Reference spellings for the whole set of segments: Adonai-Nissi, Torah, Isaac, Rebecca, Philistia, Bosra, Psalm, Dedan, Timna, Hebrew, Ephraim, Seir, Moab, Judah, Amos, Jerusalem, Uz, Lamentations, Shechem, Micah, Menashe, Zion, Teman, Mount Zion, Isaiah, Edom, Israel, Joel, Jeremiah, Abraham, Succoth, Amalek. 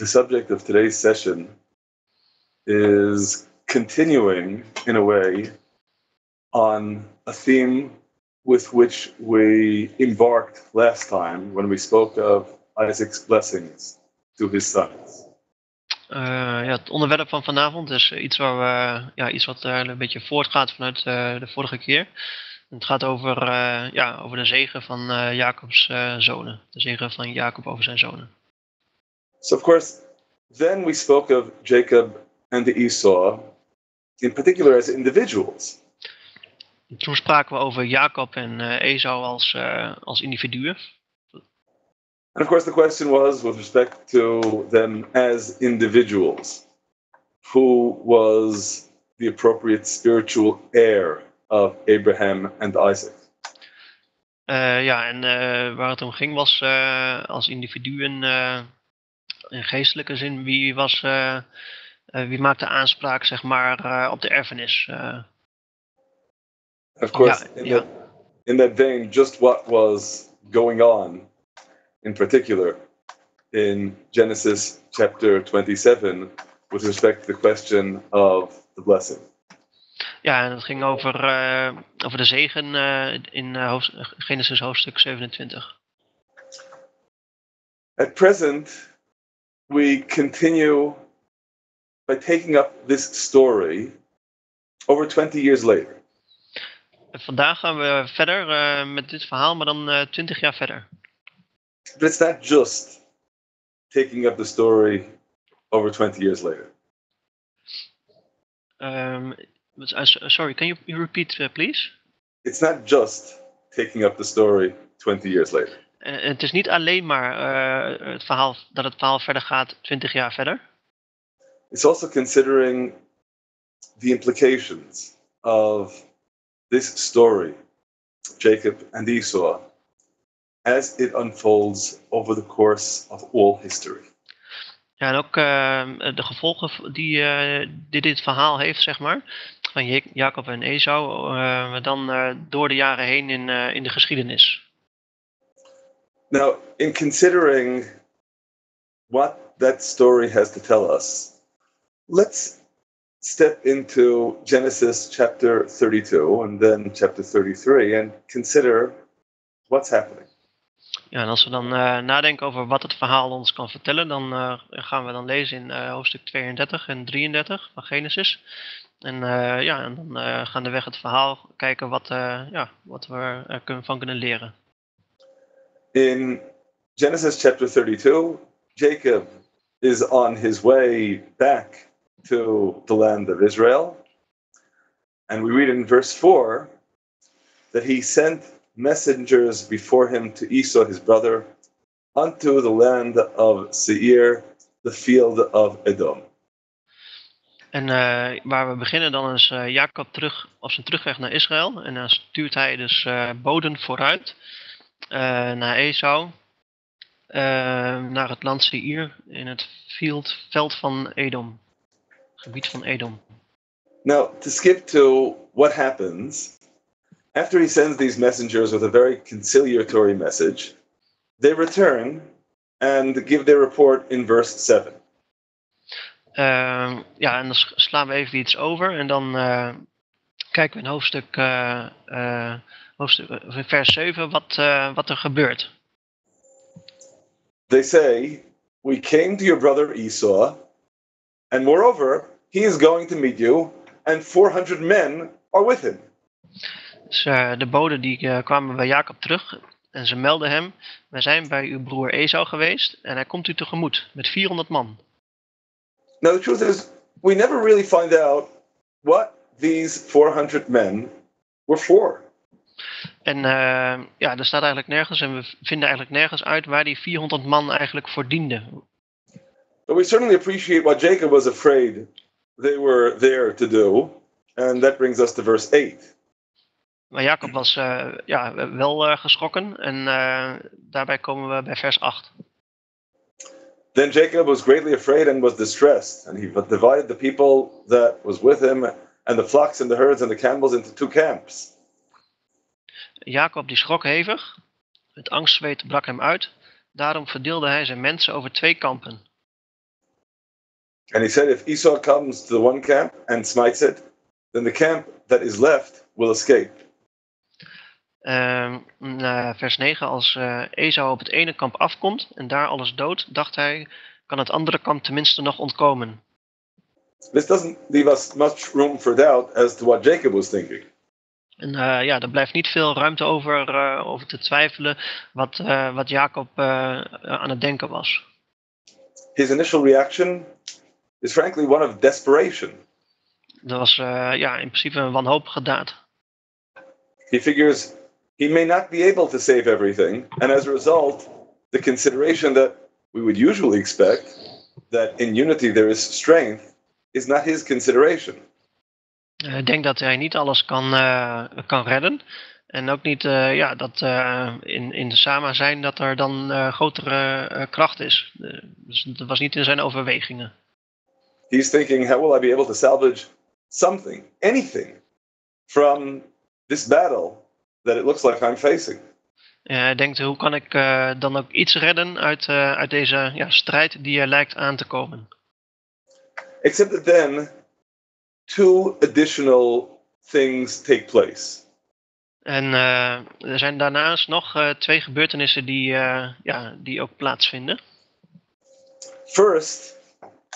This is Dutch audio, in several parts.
The subject of today's session is continuing, in a way, on a theme with which we embarked last time when we spoke of Isaac's blessings to his sons. Het onderwerp van vanavond is iets waar we, iets wat een beetje voortgaat vanuit de vorige keer. Het gaat over, over de zegen van Jacob's zonen, de zegen van Jacob over zijn zonen. So of course, then we spoke of Jacob and Esau, in particular as individuals. Toen spraken we over Jacob en Esau als individuen. And of course the question was, with respect to them as individuals, who was the appropriate spiritual heir of Abraham and Isaac? Waar het om ging was als individuen in geestelijke zin, wie maakte aanspraak, zeg maar, op de erfenis? Of course, in that vein, just what was going on, in particular, in Genesis chapter 27, with respect to the question of the blessing. Ja, en het ging over de zegen in Genesis hoofdstuk 27. At present, we continue by taking up this story over 20 years later. Vandaag gaan we verder met dit verhaal, maar dan 20 jaar verder. But it's not just taking up the story over 20 years later. Sorry, can you repeat, please? It's not just taking up the story 20 years later. Het is niet alleen maar het verhaal verder gaat 20 jaar verder. It's also considering the implications of this story, Jacob and Esau, as it unfolds over the course of all history. Ja, en ook de gevolgen die dit verhaal heeft, zeg maar, van Jacob en Esau, door de jaren heen in de geschiedenis. Now, in considering what that story has to tell us, let's step into Genesis chapter 32 and then chapter 33 and consider what's happening. Ja, en als we dan nadenken over wat het verhaal ons kan vertellen, dan gaan we dan lezen in hoofdstuk 32 en 33 van Genesis. En dan gaandeweg het verhaal kijken wat we ervan kunnen leren. In Genesis chapter 32, Jacob is on his way back to the land of Israel. And we read in verse 4 that he sent messengers before him to Esau his brother unto the land of Seir, the field of Edom. En waar we beginnen dan is Jacob terug op zijn terugweg naar Israël. En dan stuurt hij dus boden vooruit naar Esau, naar het land Seir, in het veld van Edom, gebied van Edom. Now, to skip to what happens, after he sends these messengers with a very conciliatory message, they return and give their report in verse 7. En dan slaan we even iets over en dan kijken we in hoofdstuk vers 7 wat er gebeurt. They say, we came to your brother Esau, and moreover, he is going to meet you, and 400 men are with him. Dus, de boden die kwamen bij Jacob terug en ze melden hem, wij zijn bij uw broer Esau geweest en hij komt u tegemoet met 400 man. Now the truth is, we never really find out what these 400 men were for. En er staat eigenlijk nergens, en we vinden eigenlijk nergens uit waar die 400 man eigenlijk voor dienden. But we certainly appreciate what Jacob was afraid they were there to do, and that brings us to verse 8. Maar Jacob was wel geschrokken en daarbij komen we bij vers 8. Then Jacob was greatly afraid and was distressed, and he divided the people that was with him, and the flocks and the herds and the camels into two camps. Jacob die schrok hevig, het angstzweet brak hem uit, daarom verdeelde hij zijn mensen over twee kampen. And he said, if Esau comes to the one camp and smites it, then the camp that is left will escape. Vers 9, als Esau op het ene kamp afkomt en daar alles doodt, dacht hij, kan het andere kamp tenminste nog ontkomen. This doesn't leave us much room for doubt as to what Jacob was thinking. En ja, er blijft niet veel ruimte over te twijfelen wat Jacob aan het denken was. His initial reaction is frankly one of desperation. Dat was ja, in principe een wanhopige daad. He figures he may not be able to save everything, and as a result, the consideration that we would usually expect, that in unity there is strength, is not his consideration. Ik denk dat hij niet alles kan redden, en ook niet ja, dat in de samen zijn dat er dan grotere kracht is. Dus dat was niet in zijn overwegingen. He's thinking, how will I be able to salvage something, anything, from this battle that it looks like I'm facing? Hij denkt, hoe kan ik dan ook iets redden uit deze ja, strijd die er lijkt aan te komen? Except that then, two additional things take place. En er zijn daarnaast nog twee gebeurtenissen die ook plaatsvinden. First,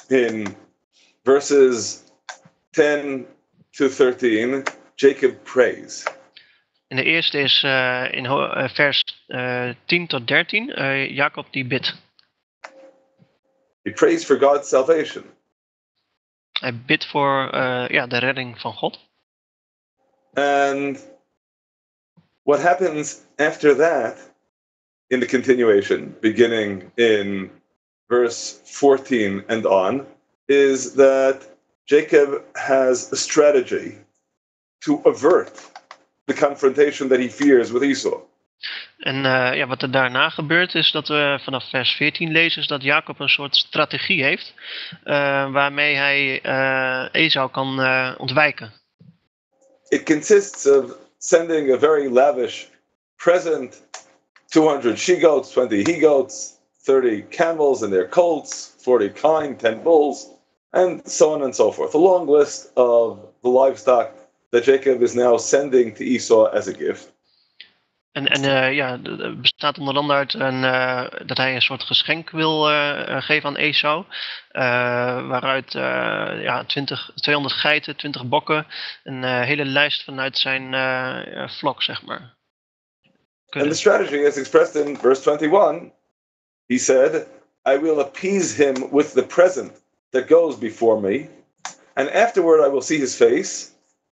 in verses 10 to 13, Jacob prays. En de eerste is in vers 10 tot 13, Jacob die bidt. He prays for God's salvation. Hij bidt voor de redding van God. And what happens after that in the continuation, beginning in verse 14 and on, is that Jacob has a strategy to avert the confrontation that he fears with Esau. En ja, wat er daarna gebeurt is dat we vanaf vers 14 lezen is dat Jacob een soort strategie heeft waarmee hij Esau kan ontwijken. It consists of sending a very lavish present, 200 she-goats, 20 he-goats, 30 camels and their colts, 40 kine, 10 bulls, and so on and so forth. A long list of the livestock that Jacob is now sending to Esau as a gift. En het bestaat onder andere uit dat hij een soort geschenk wil geven aan Esau. Waaruit 200 geiten, 20 bokken, een hele lijst vanuit zijn vlok, zeg maar. And the strategy is expressed in verse 21. He said, I will appease him with the present that goes before me. And afterward I will see his face.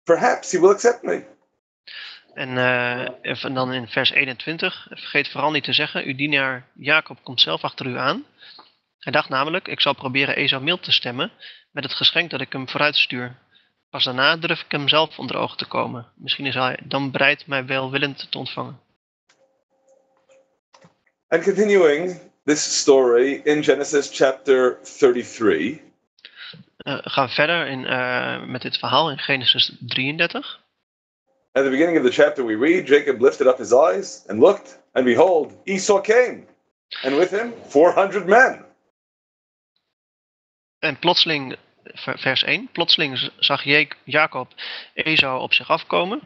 Perhaps he will accept me. En dan in vers 21, vergeet vooral niet te zeggen, uw dienaar Jacob komt zelf achter u aan. Hij dacht namelijk, ik zal proberen Esau mild te stemmen met het geschenk dat ik hem vooruit stuur. Pas daarna durf ik hem zelf onder ogen te komen. Misschien is hij dan bereid mij welwillend te ontvangen. And continuing this story in Genesis chapter 33. Gaan verder met dit verhaal in Genesis 33. At the beginning of the chapter we read, Jacob lifted up his eyes and looked, and behold, Esau came, and with him 400 men. En plotseling, vers 1, plotseling zag Jacob Esau op zich afkomen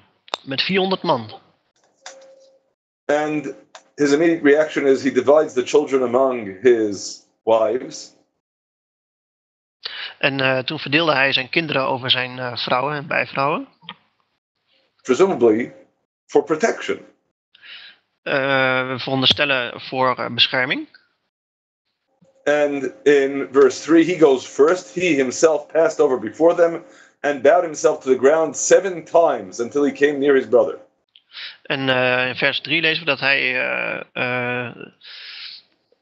met 400 man. And his immediate reaction is he divides the children among his wives. En toen verdeelde hij zijn kinderen over zijn vrouwen en bijvrouwen. Presumably for protection. We veronderstellen voor bescherming. And in verse 3 he goes first. He himself passed over before them and bowed himself to the ground 7 times until he came near his brother. En in vers 3 lezen we dat hij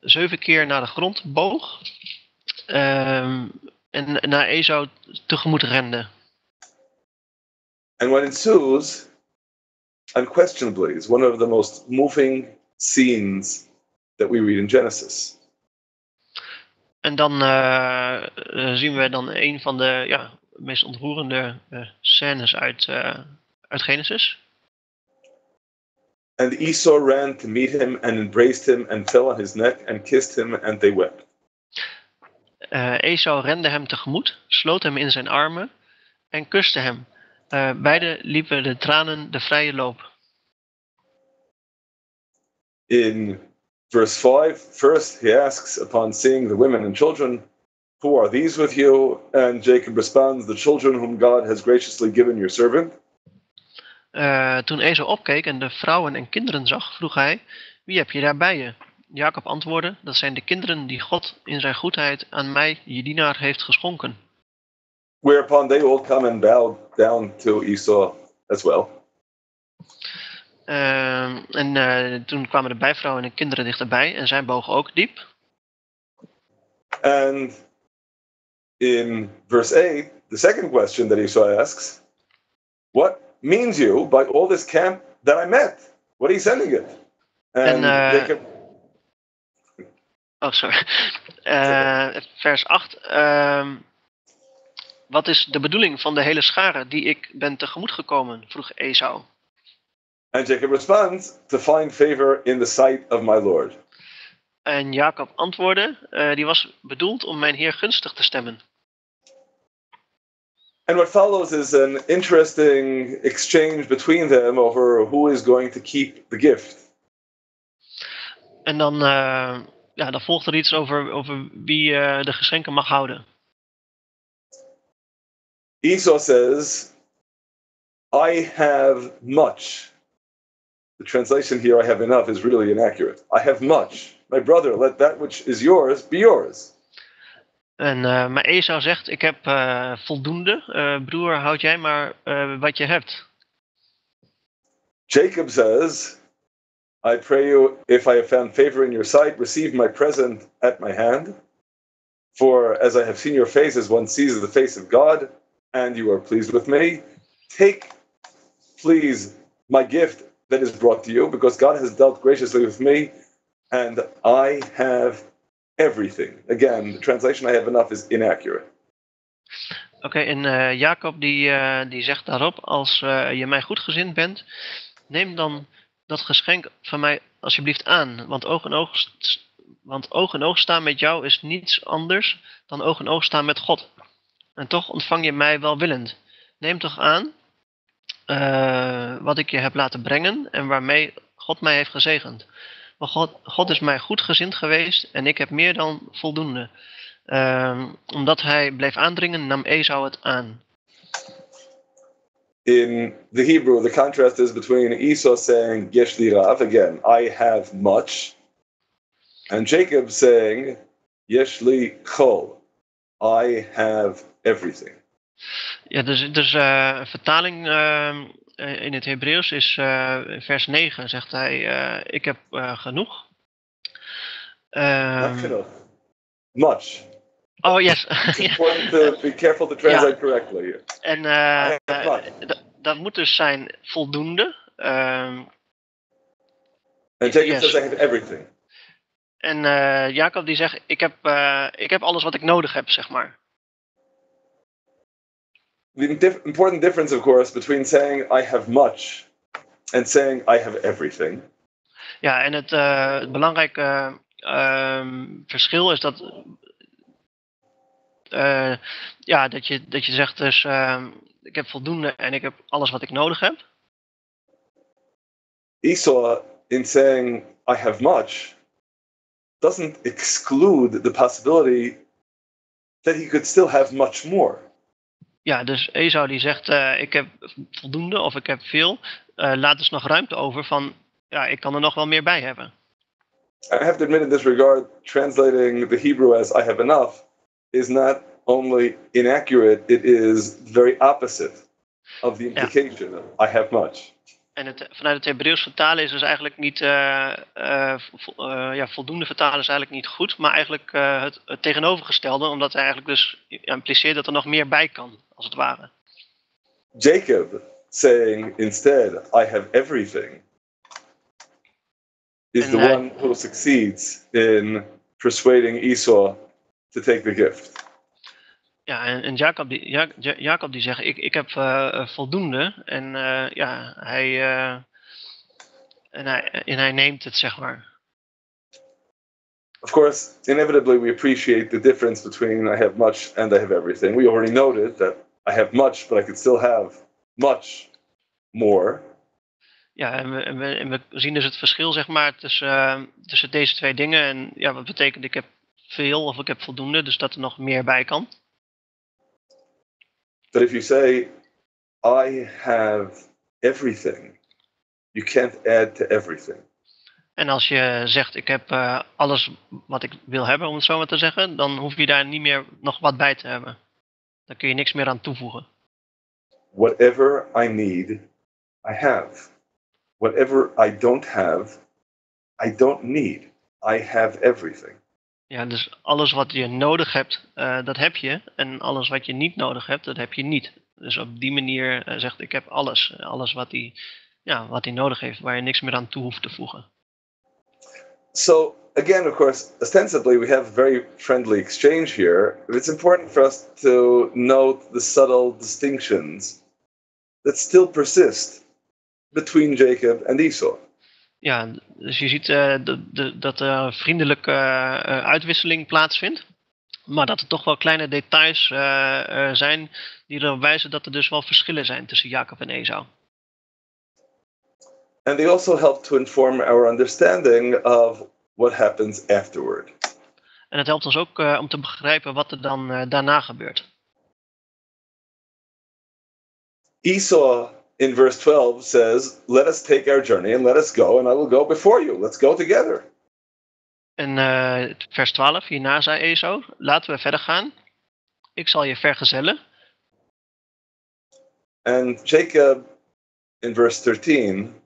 7 keer naar de grond boog en naar Esau tegemoet rende. And what ensues, unquestionably, is one of the most moving scenes that we read in Genesis. En dan zien we dan een van de meest ontroerende scènes uit Genesis. And Esau ran to meet him and embraced him and fell on his neck and kissed him and they wept. Esau rende hem tegemoet, sloot hem in zijn armen en kuste hem. Beiden liepen de tranen de vrije loop. In verse 5, first he asks, upon seeing the women and children, "Who are these with you?" And Jacob responds, "The children whom God has graciously given your servant." Toen Esau opkeek en de vrouwen en kinderen zag, vroeg hij, "Wie heb je daar bij je?" Jacob antwoordde, "Dat zijn de kinderen die God in zijn goedheid aan mij, je dienaar, heeft geschonken." Whereupon they all come and bow down to Esau as well. Toen kwamen de bijvrouwen en de kinderen dichterbij en zij bogen ook diep. And in verse 8, the second question that Esau asks, "What means you by all this camp that I met? What are you sending it?" Vers 8. Wat is de bedoeling van de hele schare die ik ben tegemoet gekomen? Vroeg Esau. And Jacob responds, "To find favor in the sight of my Lord." En Jacob antwoordde, die was bedoeld om mijn Heer gunstig te stemmen. And what follows is an interesting exchange between them over who is going to keep the gift. En dan, dan volgt er iets over wie de geschenken mag houden. Esau says, "I have much." The translation here, "I have enough," is really inaccurate. "I have much. My brother, let that which is yours be yours." Maar Esau zegt, "Ik heb voldoende. Broer, houd jij maar wat je hebt." Jacob says, "I pray you, if I have found favor in your sight, receive my present at my hand. For as I have seen your face, as one sees the face of God, and you are pleased with me, take, please, my gift that is brought to you, because God has dealt graciously with me, and I have everything." Again, the translation "I have enough" is inaccurate. Oké, en Jacob die zegt daarop, als je mij goedgezind bent, neem dan dat geschenk van mij alsjeblieft aan. Want oog in oog staan met jou is niets anders dan oog in oog staan met God. En toch ontvang je mij welwillend. Neem toch aan wat ik je heb laten brengen en waarmee God mij heeft gezegend. Maar God is mij goedgezind geweest en ik heb meer dan voldoende. Omdat hij bleef aandringen, nam Esau het aan. In the Hebrew, the contrast is between Esau saying, "Yesh li rav," again, "I have much," and Jacob saying, "Yesh li chol," "I have everything." Ja, dus vertaling in het Hebreeuws is vers 9, zegt hij, "Ik heb genoeg." Not genoeg. Much. Oh, yes. It's important to be careful to translate correctly here. En dat moet dus zijn voldoende. And Jacob says, "I have everything." En Jacob die zegt, ik heb alles wat ik nodig heb, zeg maar. The important difference, of course, between saying "I have much" and saying "I have everything." Ja, en het belangrijke verschil is dat je zegt dus ik heb voldoende en ik heb alles wat ik nodig heb. Esau, in saying "I have much," doesn't exclude the possibility that he could still have much more. Ja, dus Esau die zegt, ik heb voldoende of ik heb veel. Laat dus nog ruimte over van, ja, ik kan nog wel meer bij hebben. I have to admit in this regard, translating the Hebrew as "I have enough" is not only inaccurate, it is very opposite of the implication of "I have much." En vanuit het Hebreeuws vertalen is dus eigenlijk niet, voldoende vertalen is eigenlijk niet goed, maar eigenlijk het tegenovergestelde, omdat hij eigenlijk dus impliceert dat nog meer bij kan, als het ware. Jacob saying instead, "I have everything," is the one who succeeds in persuading Esau to take the gift. Ja, en Jacob die zegt, ik heb voldoende en hij neemt het, zeg maar. Of course, inevitably we appreciate the difference between I have much and I have everything. We already noted that I have much, but I could still have much more. Ja, en we zien dus het verschil, zeg maar, tussen deze twee dingen. En ja, wat betekent ik heb veel of ik heb voldoende, dus dat nog meer bij kan. But if you say, I have everything, you can't add to everything. En als je zegt, ik heb alles wat ik wil hebben, om het zo maar te zeggen, dan hoef je daar niet meer nog wat bij te hebben. Dan kun je niks meer aan toevoegen. Whatever I need, I have. Whatever I don't have, I don't need. I have everything. Ja, dus alles wat je nodig hebt, dat heb je. En alles wat je niet nodig hebt, dat heb je niet. Dus op die manier zegt, ik heb alles. Alles wat hij nodig heeft, waar je niks meer aan toe hoeft te voegen. So, again, of course, ostensibly we have a very friendly exchange here. It's important for us to note the subtle distinctions that still persist between Jacob and Esau. Ja, dus je ziet dat er vriendelijke uitwisseling plaatsvindt, maar dat er toch wel kleine details zijn die erop wijzen dat er dus wel verschillen zijn tussen Jacob en Esau. And they also help to inform our understanding of what happens afterward. En het helpt ons ook om te begrijpen wat er dan daarna gebeurt. Esau in verse 12 says, let us take our journey and let us go, and I will go before you. Let's go together. En vers 12, hierna zei Esau, laten we verder gaan. Ik zal je vergezellen. And Jacob in verse 13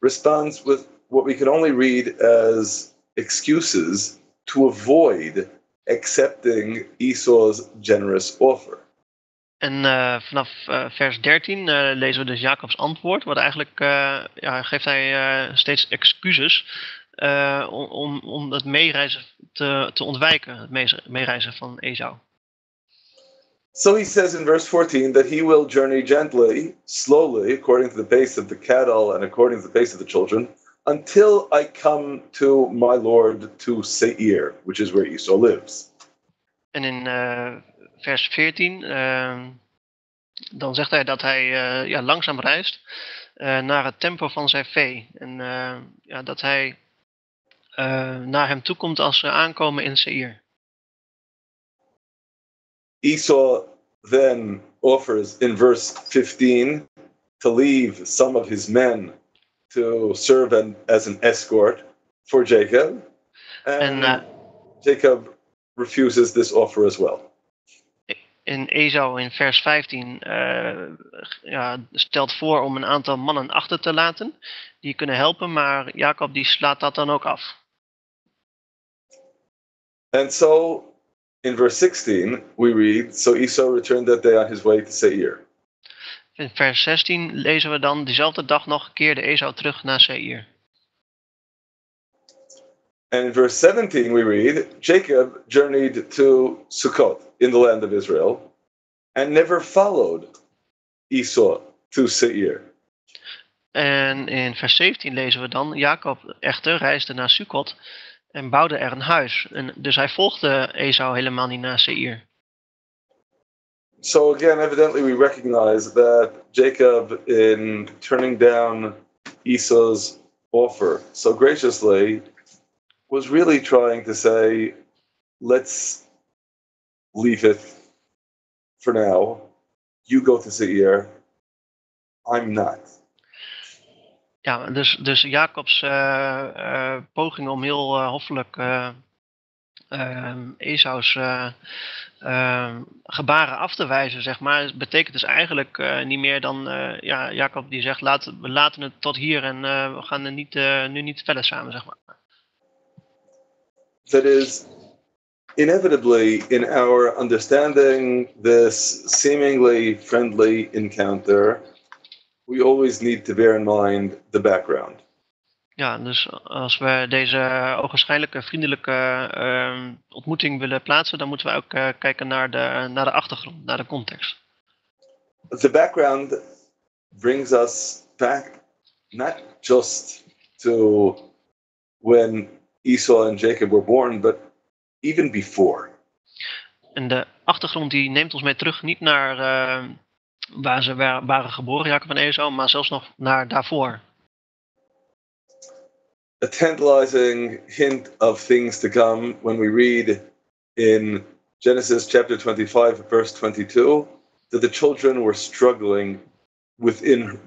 responds with what we can only read as excuses to avoid accepting Esau's generous offer. En vanaf vers 13 lezen we dus Jacobs antwoord, wat eigenlijk geeft hij steeds excuses om het meereizen te ontwijken, het meereizen van Esau. So he says in verse 14 that he will journey gently, slowly, according to the pace of the cattle and according to the pace of the children, until I come to my lord to Seir, which is where Esau lives. En in vers 14, dan zegt hij dat hij langzaam reist naar het tempo van zijn vee. En dat hij naar hem toekomt als ze aankomen in Seir. Esau then offers in verse 15 to leave some of his men to serve as an escort for Jacob. And Jacob refuses this offer as well. En Esau in vers 15 stelt voor om een aantal mannen achter te laten die kunnen helpen, maar Jacob die slaat dat dan ook af. And so in verse 16 we read, so Esau returned that day on his way to Seir. In vers 16 lezen we dan, diezelfde dag nog keerde Esau terug naar Seir. And in verse 17 we read, Jacob journeyed to Succoth in the land of Israel and never followed Esau to Seir. En in vers 17 lezen we dan, Jacob echter reisde naar Succoth en bouwde er een huis. En dus hij volgde Esau helemaal niet naar Seir. So again, evidently we recognize that Jacob, in turning down Esau's offer so graciously, was really trying to say, let's leave it for now. You go to Seir. I'm not. Ja, dus Jacobs poging om heel hoffelijk Esau's gebaren af te wijzen, zeg maar, betekent dus eigenlijk niet meer dan Jacob die zegt, we laten het tot hier en we gaan er nu niet verder samen, zeg maar. That is, inevitably, in our understanding this seemingly friendly encounter, we always need to bear in mind the background. Ja, dus als we deze ogenschijnlijke vriendelijke ontmoeting willen plaatsen, dan moeten we ook kijken naar de achtergrond, naar de context. The background brings us back not just to when Esau and Jacob were born, but even before. En de achtergrond die neemt ons mee terug, niet naar waar ze waren geboren, Jacob en Esau, maar zelfs nog naar daarvoor. A tantalizing hint of things to come when we read in Genesis chapter 25, verse 22, that the children were struggling within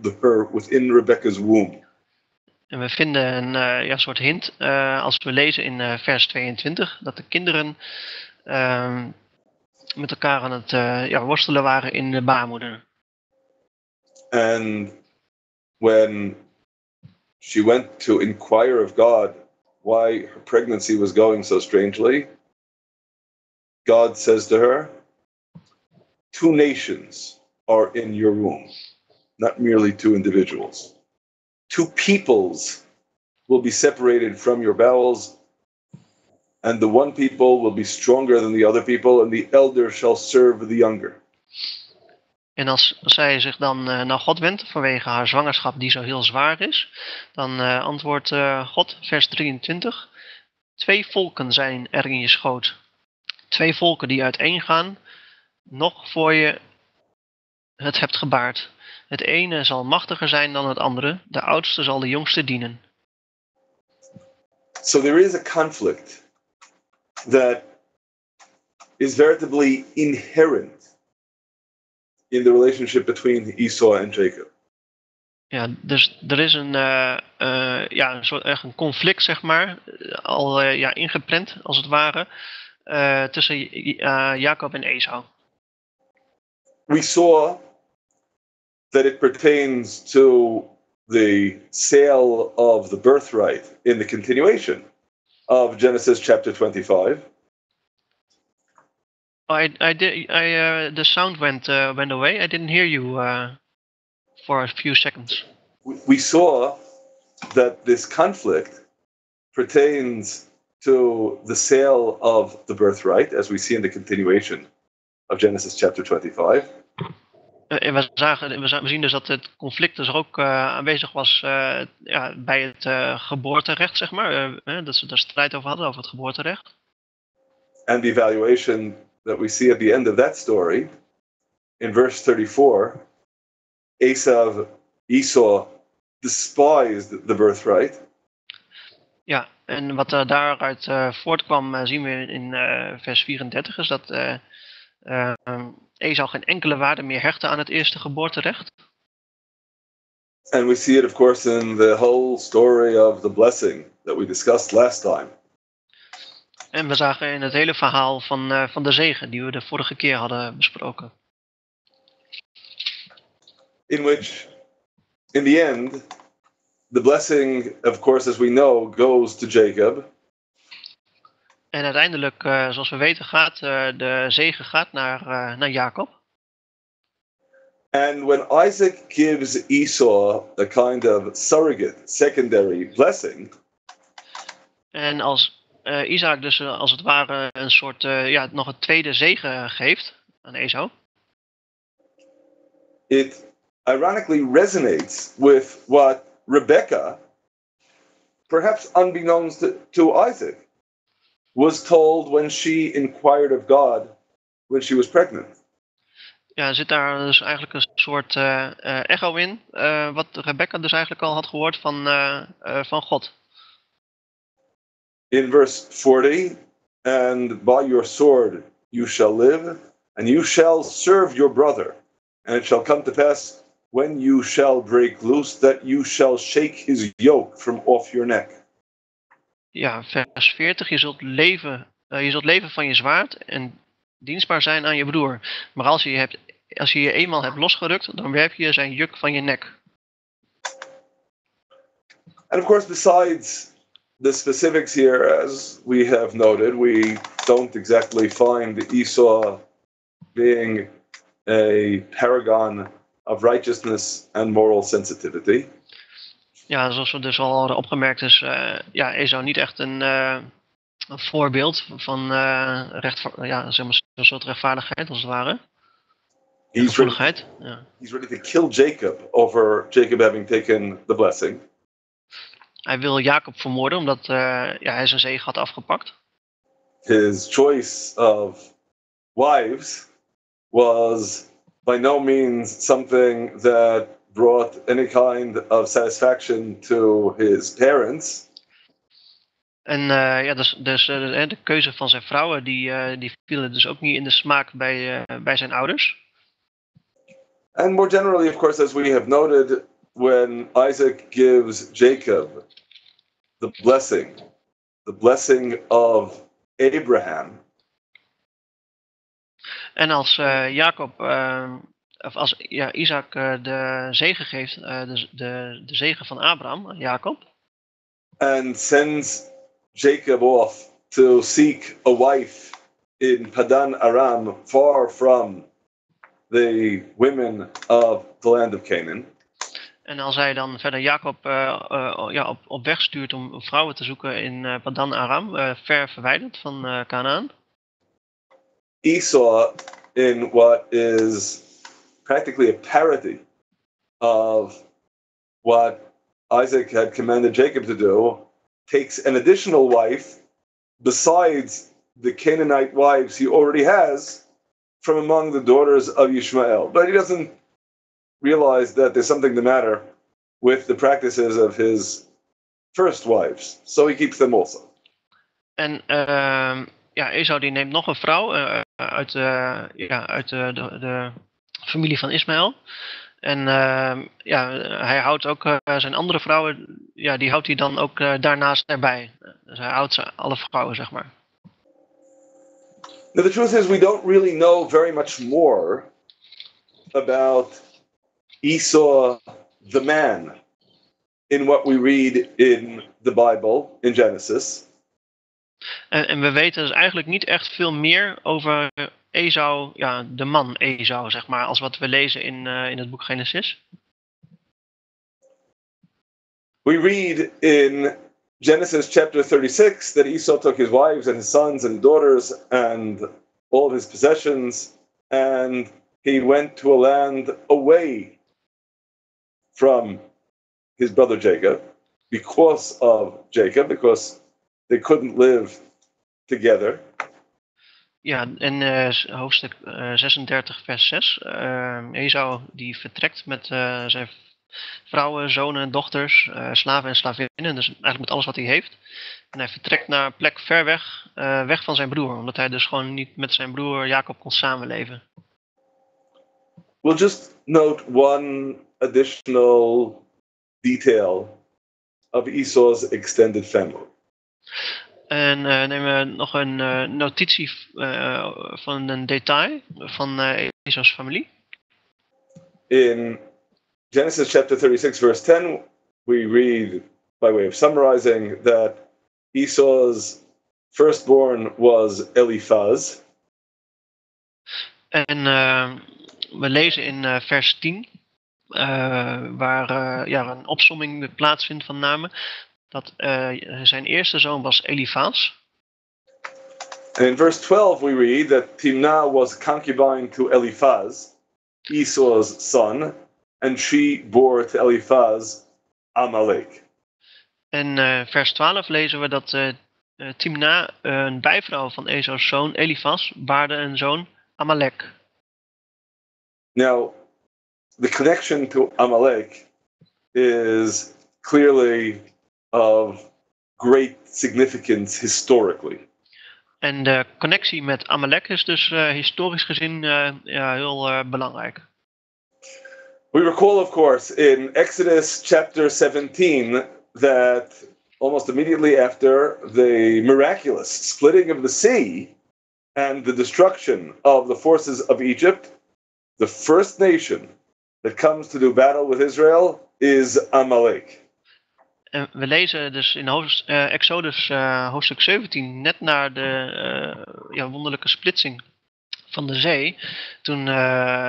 Rebecca's womb. En we vinden een soort hint als we lezen in vers 22 dat de kinderen met elkaar aan het worstelen waren in de baarmoeder. And when she went to inquire of God why her pregnancy was going so strangely, God says to her, "Two nations are in your womb, not merely two individuals. Two peoples will be separated from your bowels, and the one people will be stronger than the other people, and the elder shall serve the younger." En als zij zich dan naar God wendt vanwege haar zwangerschap die zo heel zwaar is, dan antwoordt God, vers 23, twee volken zijn er in je schoot. Twee volken die uiteen gaan, nog voor je het hebt gebaard. Het ene zal machtiger zijn dan het andere, de oudste zal de jongste dienen. So there is a conflict that is veritably inherent in the relationship between Esau and Jacob. Ja, dus er is een soort echt een conflict, zeg maar, al ingeprent als het ware tussen Jacob en Esau. We saw that it pertains to the sale of the birthright in the continuation of Genesis chapter 25. The sound went away. I didn't hear you for a few seconds. We saw that this conflict pertains to the sale of the birthright, as we see in the continuation of Genesis chapter 25. En we zien dus dat het conflict dus ook aanwezig was bij het geboorterecht, zeg maar. Dat ze daar strijd over hadden, over het geboorterecht. And the evaluation that we see at the end of that story, in verse 34, Esau despised the birthright. Ja, en wat daaruit voortkwam zien we in vers 34, is dat Esau geen enkele waarde meer hechten aan het eerste geboorterecht. And we see it, of course, in the whole story of the blessing that we discussed last time. En we zagen in het hele verhaal van de zegen die we de vorige keer hadden besproken. In which, in the end, the blessing, of course, as we know, goes to Jacob. En uiteindelijk, zoals we weten, de zegen gaat naar Jacob. And when Isaac gives Esau a kind of surrogate, secondary blessing. En als Isaac dus als het ware een soort nog een tweede zegen geeft aan Esau. It ironically resonates with what Rebecca, perhaps unbeknownst to Isaac, was told when she inquired of God when she was pregnant. Ja, zit daar dus eigenlijk een soort echo in, wat Rebecca dus eigenlijk al had gehoord van God. In verse 40, "And by your sword you shall live, and you shall serve your brother. And it shall come to pass, when you shall break loose, that you shall shake his yoke from off your neck." Ja, vers 40, je zult leven van je zwaard en dienstbaar zijn aan je broer. Maar als je je eenmaal hebt losgerukt, dan werp je zijn juk van je nek. And of course, besides the specifics here, as we have noted, we don't exactly find Esau being a paragon of righteousness and moral sensitivity. Ja, zoals we dus al hadden opgemerkt is Esau niet echt een voorbeeld van een soort rechtvaardigheid als het ware. Gevoeligheid. He's ready to kill Jacob over Jacob having taken the blessing. Hij wil Jacob vermoorden omdat hij zijn zegen had afgepakt. His choice of wives was by no means something that brought any kind of satisfaction to his parents. En de keuze van zijn vrouwen die vielen dus ook niet in de smaak bij zijn ouders. And more generally, of course, as we have noted, when Isaac gives Jacob the blessing of Abraham. En als Isaac de zegen geeft, de zegen van Abraham aan Jacob. And sends Jacob off to seek a wife in Paddan Aram, far from the women of the land of Canaan. En als hij dan verder Jacob op weg stuurt om vrouwen te zoeken in Paddan Aram, ver verwijderd van Canaan. Esau, in what is practically a parody of what Isaac had commanded Jacob to do, takes an additional wife besides the Canaanite wives he already has from among the daughters of Ishmael. But he doesn't realize that there's something the matter with the practices of his first wives. So he keeps them also. En Esau die neemt nog een vrouw uit de familie van Ismaël. En hij houdt ook zijn andere vrouwen, die houdt hij dan ook daarnaast erbij. Dus hij houdt alle vrouwen, zeg maar. Now the truth is, we don't really know very much more about Esau the man in what we read in the Bible, in Genesis. En we weten dus eigenlijk niet echt veel meer over Esau, de man Esau, zeg maar, als wat we lezen in het boek Genesis. We read in Genesis chapter 36 that Esau took his wives and his sons and daughters and all of his possessions and he went to a land away from his brother Jacob because of Jacob, because they couldn't live together. Ja, en hoofdstuk 36 vers 6. Esau die vertrekt met zijn vrouwen, zonen, dochters, slaven en slavinnen. Dus eigenlijk met alles wat hij heeft. En hij vertrekt naar een plek ver weg, weg van zijn broer. Omdat hij dus gewoon niet met zijn broer Jacob kon samenleven. We'll just note one additional detail of Esau's extended family. En nemen we nog een notitie van een detail van Esau's familie. In Genesis chapter 36 verse 10 we read, by way of summarizing, that Esau's firstborn was Eliphaz. En we lezen in vers 10 waar een opsomming plaatsvindt van namen. Dat zijn eerste zoon was Eliphaz. And in verse 12 we read that Timna was concubine to Eliphaz, Esau's son, and she bore to Eliphaz Amalek. En vers 12 lezen we dat Timna, een bijvrouw van Esau's zoon Eliphaz, baarde een zoon Amalek. Now, the connection to Amalek is clearly of great significance historically. En de connectie met Amalek is dus historisch gezien heel belangrijk. We recall, of course, in Exodus chapter 17 that almost immediately after the miraculous splitting of the sea and the destruction of the forces of Egypt, the first nation that comes to do battle with Israel is Amalek. En we lezen dus in Exodus hoofdstuk 17, net na de wonderlijke splitsing van de zee, toen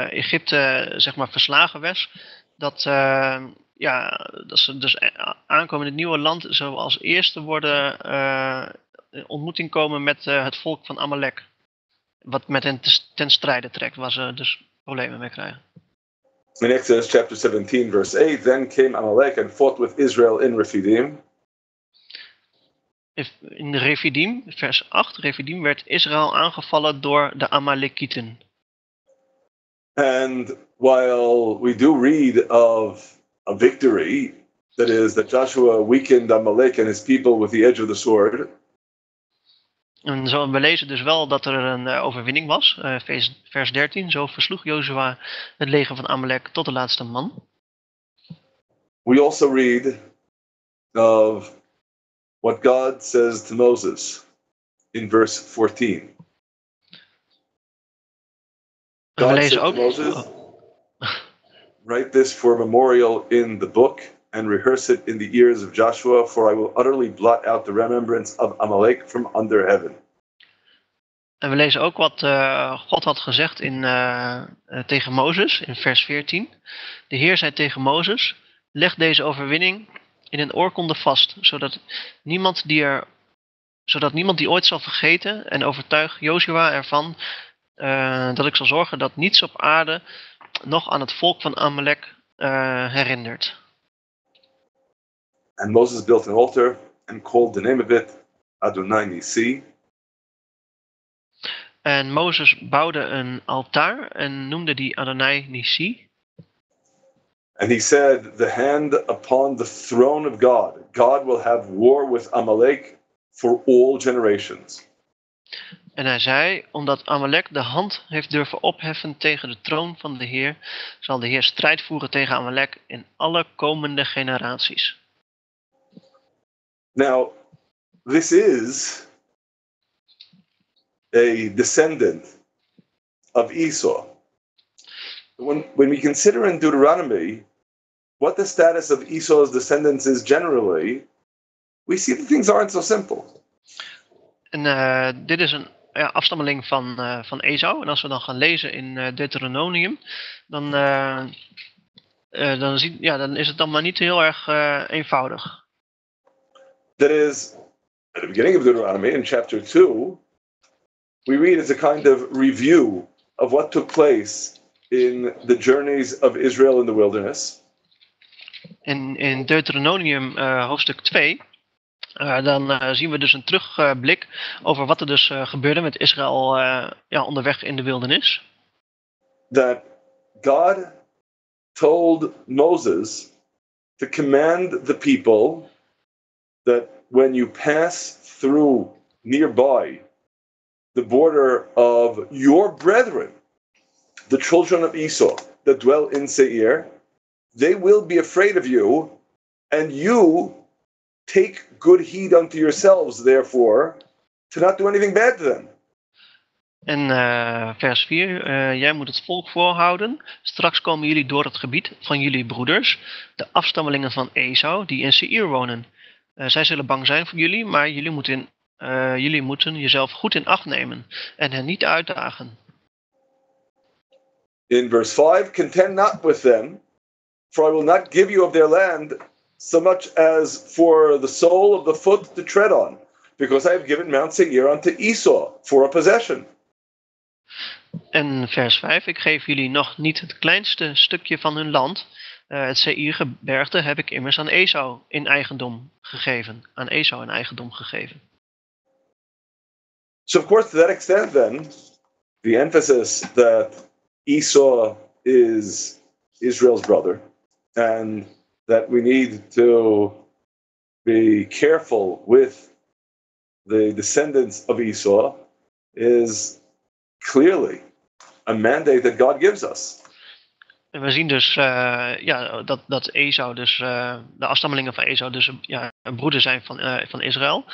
Egypte zeg maar verslagen werd, dat ze dus aankomen in het nieuwe land, zo als eerste worden in ontmoeting komen met het volk van Amalek, wat met hen ten strijde trekt, waar ze dus problemen mee krijgen. In Exodus chapter 17, verse 8, then came Amalek and fought with Israel in Rephidim, in Rephidim, vers 8, Rephidim werd Israël aangevallen door de Amalekieten. And while we do read of a victory, that is, that Joshua weakened Amalek and his people with the edge of the sword. En zo, we lezen dus wel dat er een overwinning was. Vers 13, zo versloeg Jozua het leger van Amalek tot de laatste man. We also read of what God says to Moses in verse 14. God said to Moses, write this for a memorial in the book and rehearse it in the ears of Joshua, for I will utterly blot out the remembrance of Amalek from under heaven. En we lezen ook wat God had gezegd tegen Mozes in vers 14. De Heer zei tegen Mozes, leg deze overwinning in een oorkonde vast, zodat niemand die ooit zal vergeten, en overtuig Jozua ervan dat ik zal zorgen dat niets op aarde nog aan het volk van Amalek herinnert. And Moses built an altar and called the name of it Adonai-Nissi. En Mozes bouwde een altaar en noemde die Adonai-Nissi. And he said, the hand upon the throne of God, God will have war with Amalek for all generations. En hij zei, omdat Amalek de hand heeft durven opheffen tegen de troon van de Heer, zal de Heer strijd voeren tegen Amalek in alle komende generaties. Now, this is a descendant of Esau. When we consider in Deuteronomy what the status of Esau's descendants is generally, we see that things aren't so simple. En dit is een afstammeling van Esau. En als we dan gaan lezen in Deuteronomium, dan is het dan maar niet heel erg eenvoudig. That is, at the beginning of Deuteronomy, in chapter 2, we read as a kind of review of what took place in the journeys of Israel in the wilderness. In Deuteronomium hoofdstuk 2, zien we dus een terugblik over wat er dus gebeurde met Israël onderweg in de wildernis. That God told Moses to command the people that when you pass through nearby the border of your brethren, the children of Esau that dwell in Seir, they will be afraid of you, and you take good heed unto yourselves, therefore, to not do anything bad to them. En vers 4, jij moet het volk voorhouden. Straks komen jullie door het gebied van jullie broeders, de afstammelingen van Esau, die in Seir wonen. Zij zullen bang zijn voor jullie, maar jullie moeten jezelf goed in acht nemen en hen niet uitdagen. In verse 5, contend not with them, for I will not give you of their land so much as for the sole of the foot to tread on, because I have given Mount Seir unto Esau for a possession. En vers 5, ik geef jullie nog niet het kleinste stukje van hun land. Het Seir-gebergte heb ik immers aan Esau in eigendom gegeven. So of course, to that extent then, the emphasis that Esau is Israel's brother, and that we need to be careful with the descendants of Esau is clearly a mandate that God gives us. En we zien dus dat Esau dus, de afstammelingen van Esau dus een broeder zijn van Israël.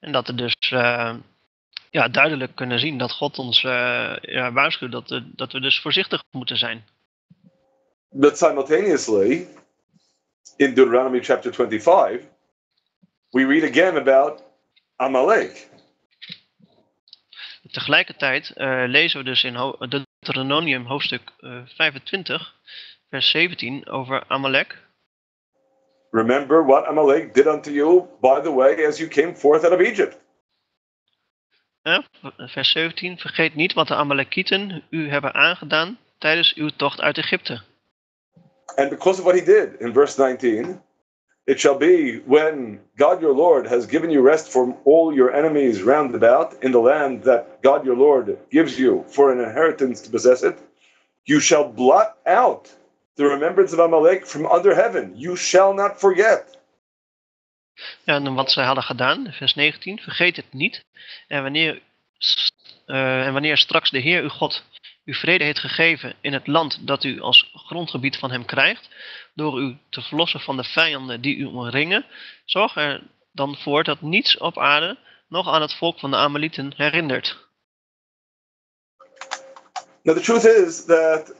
En dat we dus duidelijk kunnen zien dat God ons waarschuwt dat we dus voorzichtig moeten zijn. But simultaneously, in Deuteronomy chapter 25, we read again about Amalek. Tegelijkertijd lezen we dus in Deuteronomium hoofdstuk 25, vers 17 over Amalek. Remember what Amalek did unto you, by the way, as you came forth out of Egypt. Vers 17, vergeet niet wat de Amalekieten u hebben aangedaan tijdens uw tocht uit Egypte. And because of what he did in verse 19, It shall be when God your Lord has given you rest from all your enemies round about in the land that God your Lord gives you for an inheritance to possess it, you shall blot out the remembrance of Amalek from under heaven. You shall not forget. Ja, en wat zij hadden gedaan, vers 19, vergeet het niet. En wanneer straks de Heer uw God u vrede heeft gegeven in het land dat u als grondgebied van hem krijgt, door u te verlossen van de vijanden die u omringen, zorg er dan voor dat niets op aarde nog aan het volk van de Amalieten herinnert. Now the truth is that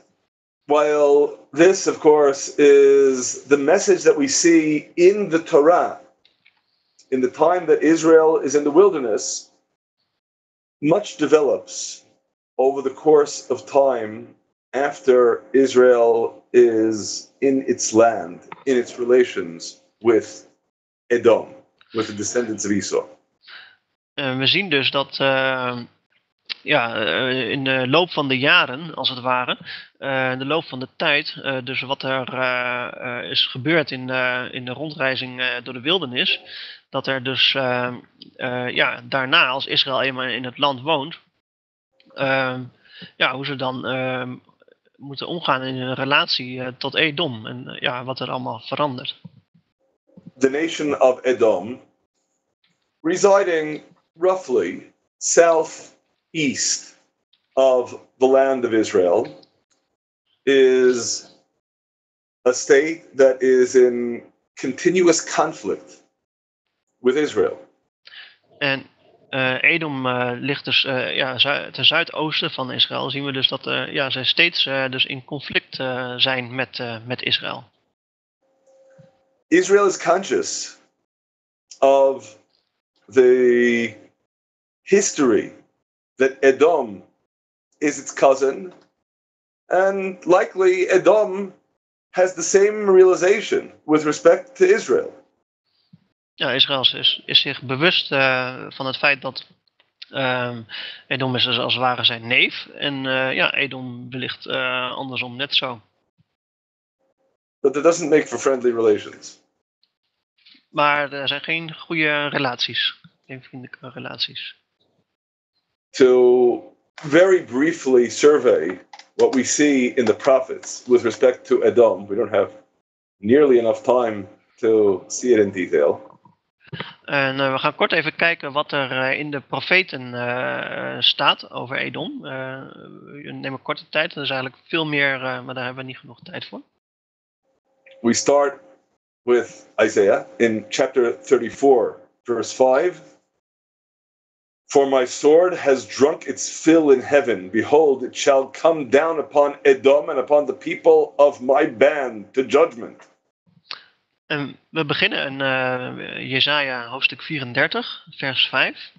while this, of course, is the message that we see in the Torah, in the time that Israel is in the wilderness, much develops over the course of time after Israel is in its land, in its relations with Edom, with the descendants of Esau. We zien dus dat in de loop van de jaren, als het ware, in de loop van de tijd, dus wat er is gebeurd in de rondreizing door de wildernis, dat er dus daarna, als Israël eenmaal in het land woont, hoe ze dan moeten omgaan in hun relatie tot Edom en wat er allemaal verandert. The nation of Edom, residing roughly southeast of the land of Israel, is a state that is in continuous conflict with Israel. En Edom ligt dus ten zuidoosten van Israël. Zien we dus dat zij steeds dus in conflict zijn met Israël. Israel is conscious of the history that Edom is its cousin, and likely Edom has the same realization with respect to Israel. Ja, Israël is zich bewust van het feit dat Edom is dus als het ware zijn neef. En Edom wellicht andersom net zo. But that doesn't make for friendly relations. Maar er zijn geen goede relaties. Geen vriendelijke relaties. To very briefly survey what we see in the prophets with respect to Edom. We don't have nearly enough time to see it in detail. En we gaan kort even kijken wat er in de profeten staat over Edom. We nemen korte tijd, er is eigenlijk veel meer, maar daar hebben we niet genoeg tijd voor. We start with Isaiah in chapter 34, verse 5. For my sword has drunk its fill in heaven. Behold, it shall come down upon Edom and upon the people of my band to judgment. En we beginnen in Jesaja hoofdstuk 34, vers 5.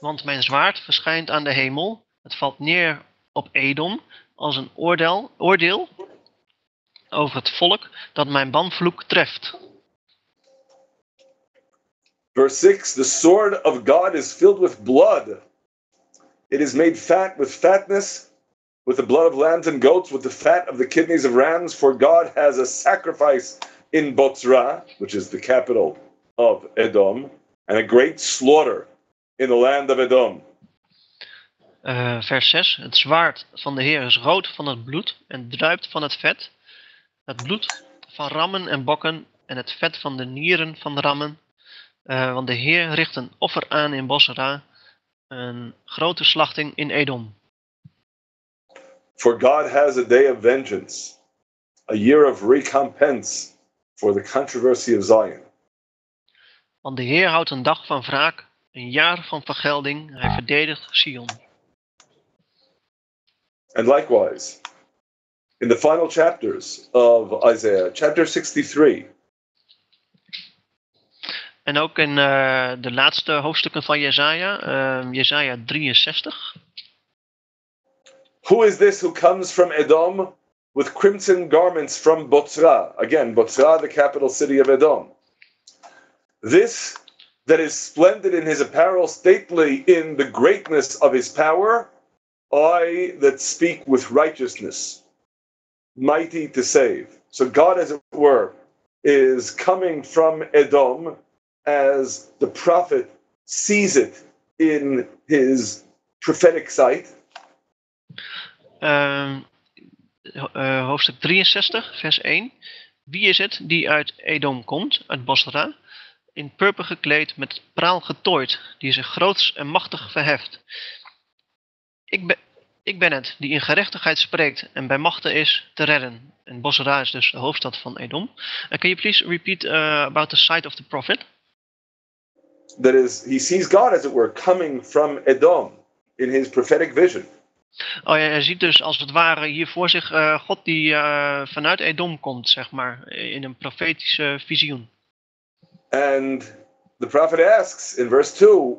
Want mijn zwaard verschijnt aan de hemel, het valt neer op Edom als een oordeel over het volk dat mijn banvloek treft. Verse 6, the sword of God is filled with blood. It is made fat with fatness, with the blood of lambs and goats, with the fat of the kidneys of rams, for God has a sacrifice in Botzrah, which is the capital of Edom, and a great slaughter in the land of Edom. Vers 6. Het zwaard van de Heer is rood van het bloed en druipt van het vet. Het bloed van rammen en bokken en het vet van de nieren van rammen. Want de Heer richt een offer aan in Bosra, een grote slachting in Edom. For God has a day of vengeance, a year of recompense for the controversy of Zion. Want de Heer houdt een dag van wraak, een jaar van vergelding. Hij verdedigt Sion. And likewise, in the final chapters of Isaiah, chapter 63. En ook in de laatste hoofdstukken van Jesaja, Jesaja 63. Who is this who comes from Edom with crimson garments from Botzrah? Again, Botzrah, the capital city of Edom. This that is splendid in his apparel, stately in the greatness of his power, I that speak with righteousness, mighty to save. So God, as it were, is coming from Edom as the prophet sees it in his prophetic sight. Hoofdstuk 63, vers 1. Wie is het die uit Edom komt, uit Bosra, in purper gekleed, met praal getooid, die zich groots en machtig verheft? Ik ben het, die in gerechtigheid spreekt en bij machten is te redden. En Bosra is dus de hoofdstad van Edom. Can you please repeat about the sight of the prophet? That is, he sees God, as it were, coming from Edom in his prophetic vision. Oh ja, hij ziet dus als het ware hier voor zich God die vanuit Edom komt, zeg maar, in een profetische visioen. And the prophet asks in verse 2,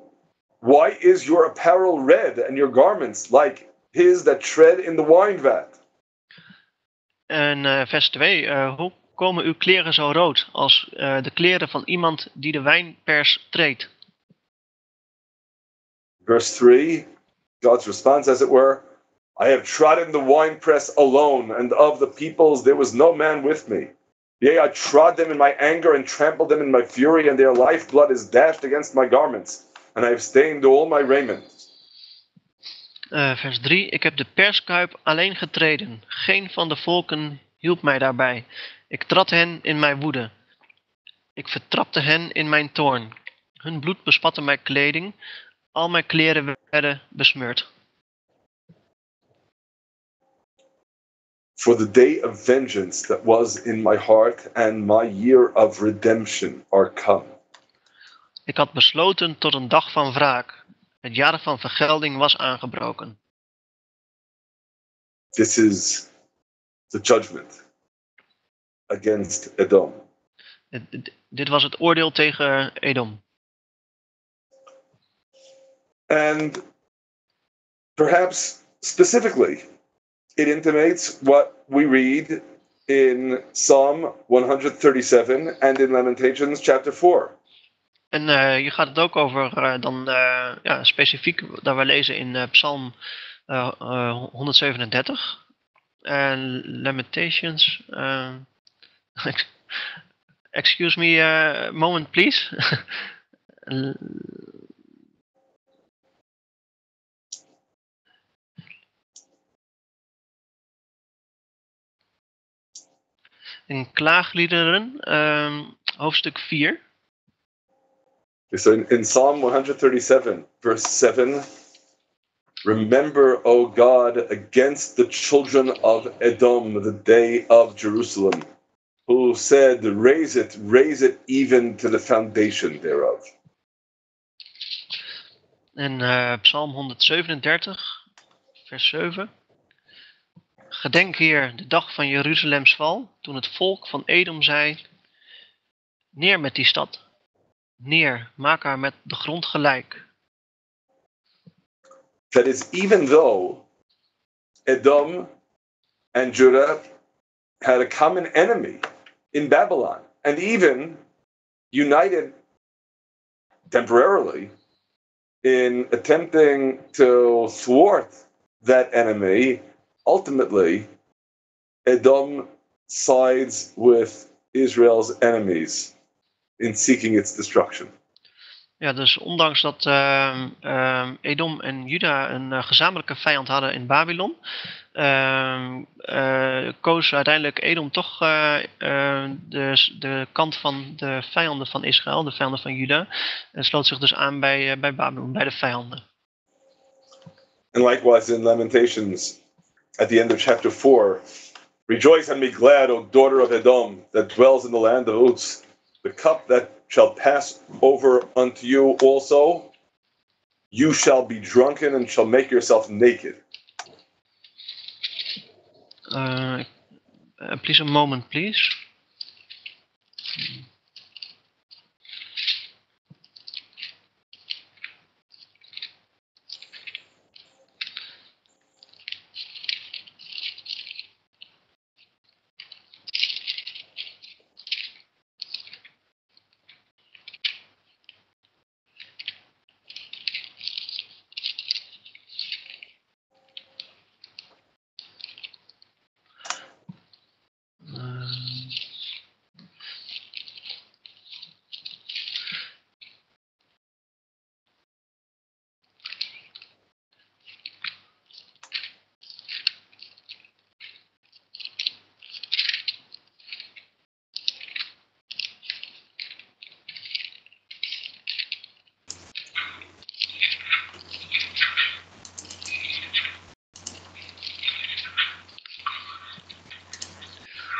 why is your apparel red and your garments like his that tread in the winevat? En vers 2, hoe komen uw kleren zo rood als de kleren van iemand die de wijnpers treedt? Verse 3, God's response, as it were, I have trodden the winepress alone, and of the peoples there was no man with me. Yea, I trod them in my anger and trampled them in my fury, and their lifeblood is dashed against my garments, and I have stained all my raiment. Vers 3, ik heb de perskuip alleen getreden. Geen van de volken hielp mij daarbij. Ik trad hen in mijn woede. Ik vertrapte hen in mijn toorn. Hun bloed bespatte mijn kleding. Al mijn kleren werden besmeurd. For the day of vengeance that was in my heart and my year of redemption are come. Ik had besloten tot een dag van wraak. Het jaar van vergelding was aangebroken. This is the judgment against Edom. Dit was het oordeel tegen Edom. And perhaps specifically, it intimates what we read in Psalm 137 and in Lamentations chapter 4. En hier gaat het ook over specifiek dat we lezen in Psalm 137 en Lamentations. Excuse me a moment, please. In Klaagliederen, hoofdstuk 4. So in Psalm 137, verse 7, remember, O God, against the children of Edom, the day of Jerusalem, who said, raise it even to the foundation thereof. En Psalm 137, vers 7. Gedenk, Heer, de dag van Jeruzalems val, toen het volk van Edom zei, neer met die stad. Neer, maak haar met de grond gelijk. That is, even though Edom and Judah had a common enemy in Babylon, and even united temporarily in attempting to thwart that enemy, ultimately Edom sides with Israel's enemies in seeking its destruction. Ja, dus ondanks dat Edom en Juda een gezamenlijke vijand hadden in Babylon, koos uiteindelijk Edom toch de kant van de vijanden van Israël, de vijanden van Juda, en sloot zich dus aan bij Babylon, bij de vijanden. And likewise in Lamentations, at the end of chapter 4, rejoice and be glad, O daughter of Edom, that dwells in the land of Uz. The cup that shall pass over unto you also, you shall be drunken and shall make yourself naked. Please, a moment, please.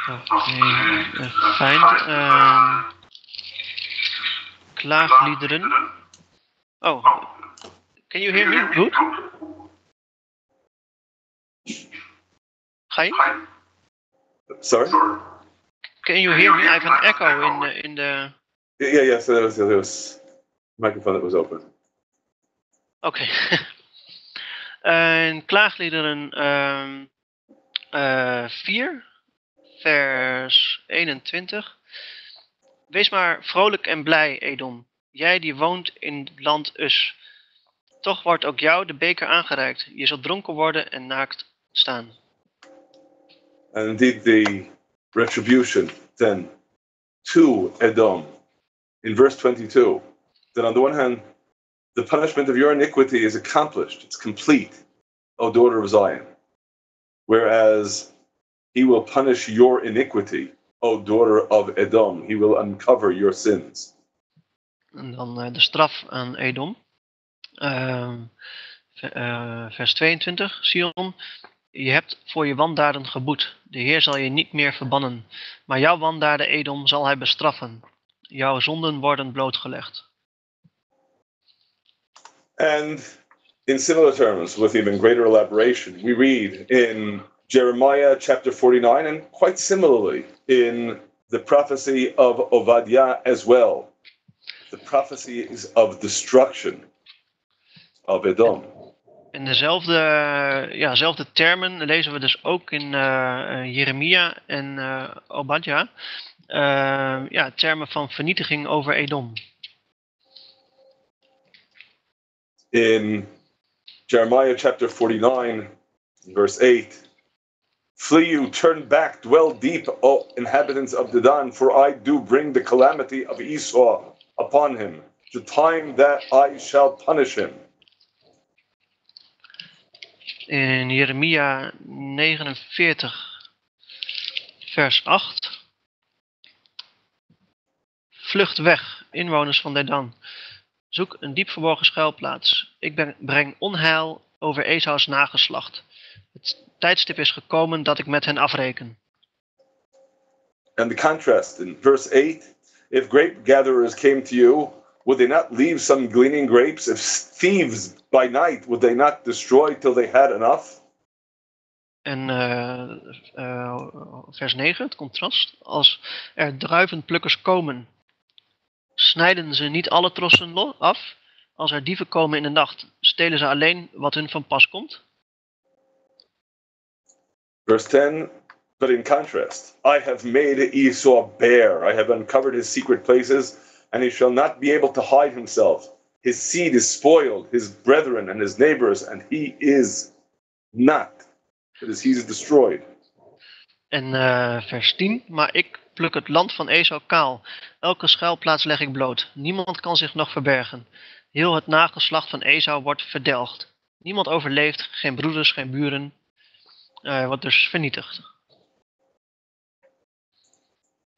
Okay, find Klaafliederen. Oh, can you hear me? Good. Hi. Sorry. Can you hear me? I have an echo in the. Yeah. So there was a microphone that was open. Okay. In Klaagliederen 4, vers 21. Wees maar vrolijk en blij, Edom, jij die woont in het land Us. Toch wordt ook jou de beker aangereikt. Je zal dronken worden en naakt staan. And indeed the retribution then to Edom in verse 22. That on the one hand, the punishment of your iniquity is accomplished. It's complete, O daughter of Zion. Whereas he will punish your iniquity, O daughter of Edom. He will uncover your sins. En dan de straf aan Edom. Vers 22, Sion. Je hebt voor je wandaden geboet. De Heer zal je niet meer verbannen. Maar jouw wandaden, Edom, zal hij bestraffen. Jouw zonden worden blootgelegd. And in similar terms, with even greater elaboration, we read in Jeremiah chapter 49, and quite similarly in the prophecy of Obadiah as well. The prophecy is of destruction of Edom. In dezelfde termen lezen we dus ook in Jeremia en Obadiah. Termen van vernietiging over Edom. In Jeremiah chapter 49, verse 8, flee you, turn back, dwell deep, O inhabitants of Dedan, for I do bring the calamity of Esau upon him, the time that I shall punish him. In Jeremia 49, vers 8, vlucht weg, inwoners van Dedan. Zoek een diep verborgen schuilplaats. Ik breng onheil over Esau's nageslacht. Het tijdstip is gekomen dat ik met hen afreken. And the contrast in verse 8. If grape gatherers came to you, would they not leave some gleaning grapes? If thieves by night, would they not destroy till they had enough? En vers 9, het contrast. Als er druivenplukkers komen, snijden ze niet alle trossen af? Als er dieven komen in de nacht, stelen ze alleen wat hun van pas komt? Verse 10, but in contrast, I have made Esau bare. I have uncovered his secret places, and he shall not be able to hide himself. His seed is spoiled, his brethren and his neighbors, and he is not. Because he is destroyed. En vers 10, maar ik pluk het land van Esau kaal. Elke schuilplaats leg ik bloot. Niemand kan zich nog verbergen. Heel het nageslacht van Esau wordt verdelgd. Niemand overleeft, geen broeders, geen buren. Wordt dus vernietigd.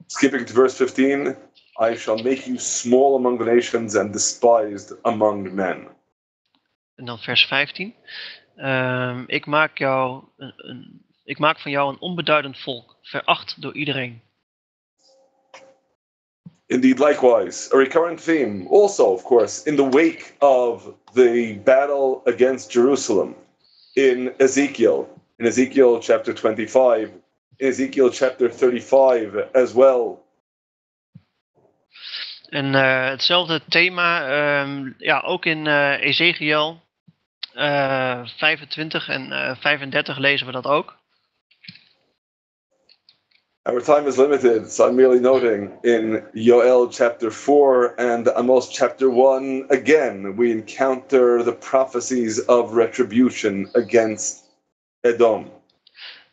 Skipping to verse 15. I shall make you small among the nations and despised among men. En dan vers 15. Ik maak van jou een onbeduidend volk, veracht door iedereen. Indeed, likewise, a recurrent theme also, of course, in the wake of the battle against Jerusalem in Ezekiel chapter 25, in Ezekiel chapter 35 as well. En hetzelfde thema, ook in Ezekiel 25 en 35 lezen we dat ook. Our time is limited, so I'm merely noting in Joel chapter 4 and Amos chapter 1, again, we encounter the prophecies of retribution against Edom.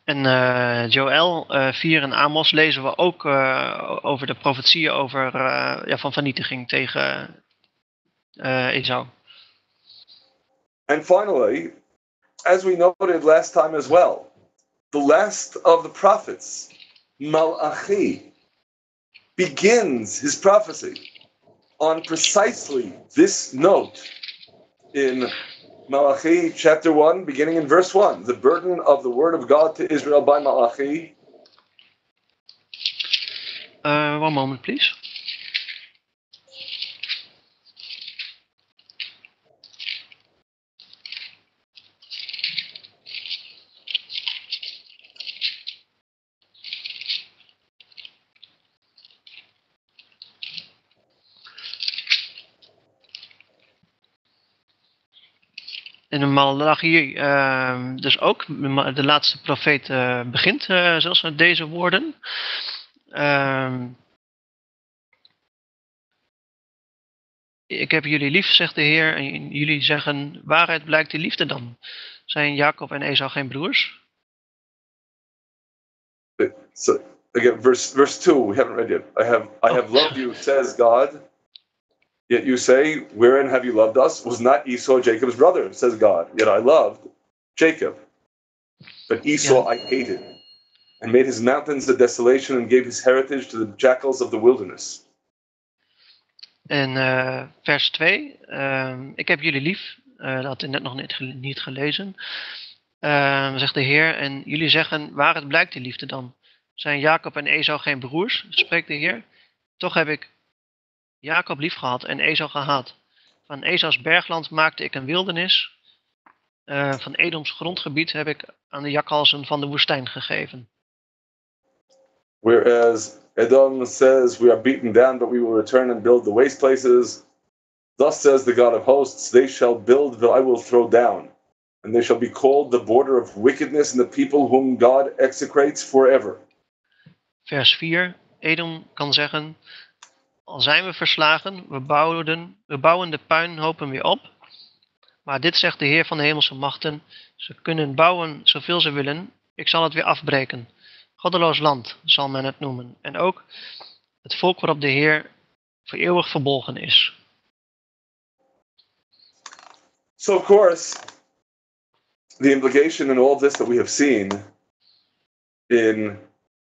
En Joel 4 en Amos lezen we ook over de profetieën over, van vernietiging tegen Esau. And finally, as we noted last time as well, the last of the prophets, Malachi, begins his prophecy on precisely this note in Malachi chapter 1, beginning in verse 1. The burden of the word of God to Israel by Malachi. One moment, please. En Malachi dus ook, de laatste profeet begint zelfs met deze woorden. Ik heb jullie lief, zegt de Heer, en jullie zeggen, waaruit blijkt die liefde dan? Zijn Jacob en Esau geen broers? So, again, verse 2, we haven't read yet. I have loved you, says God. Yet you say, wherein have you loved us? Was not Esau Jacob's brother, says God. Yet I loved Jacob. But Esau I hated, and made his mountains a desolation, and gave his heritage to the jackals of the wilderness. En vers 2, ik heb jullie lief, dat had ik net nog niet gelezen, zegt de Heer. En jullie zeggen, waaruit blijkt die liefde dan? Zijn Jacob en Esau geen broers, spreekt de Heer. Toch heb ik Jacob lief gehad en Esau gehaat. Van Esaus bergland maakte ik een wildernis. Van Edoms grondgebied heb ik aan de jakhalzen van de woestijn gegeven. Whereas Edom says, we are beaten down, but we will return and build the waste places. Thus says the God of hosts, they shall build, but I will throw down. And they shall be called the border of wickedness, and the people whom God execrates forever. Vers 4. Edom kan zeggen, al zijn we verslagen, we bouwen de puinhopen weer op. Maar dit zegt de Heer van de hemelse machten, ze kunnen bouwen zoveel ze willen, ik zal het weer afbreken. Goddeloos land zal men het noemen. En ook het volk waarop de Heer voor eeuwig verbolgen is. So of course, the implication in all this that we have seen in,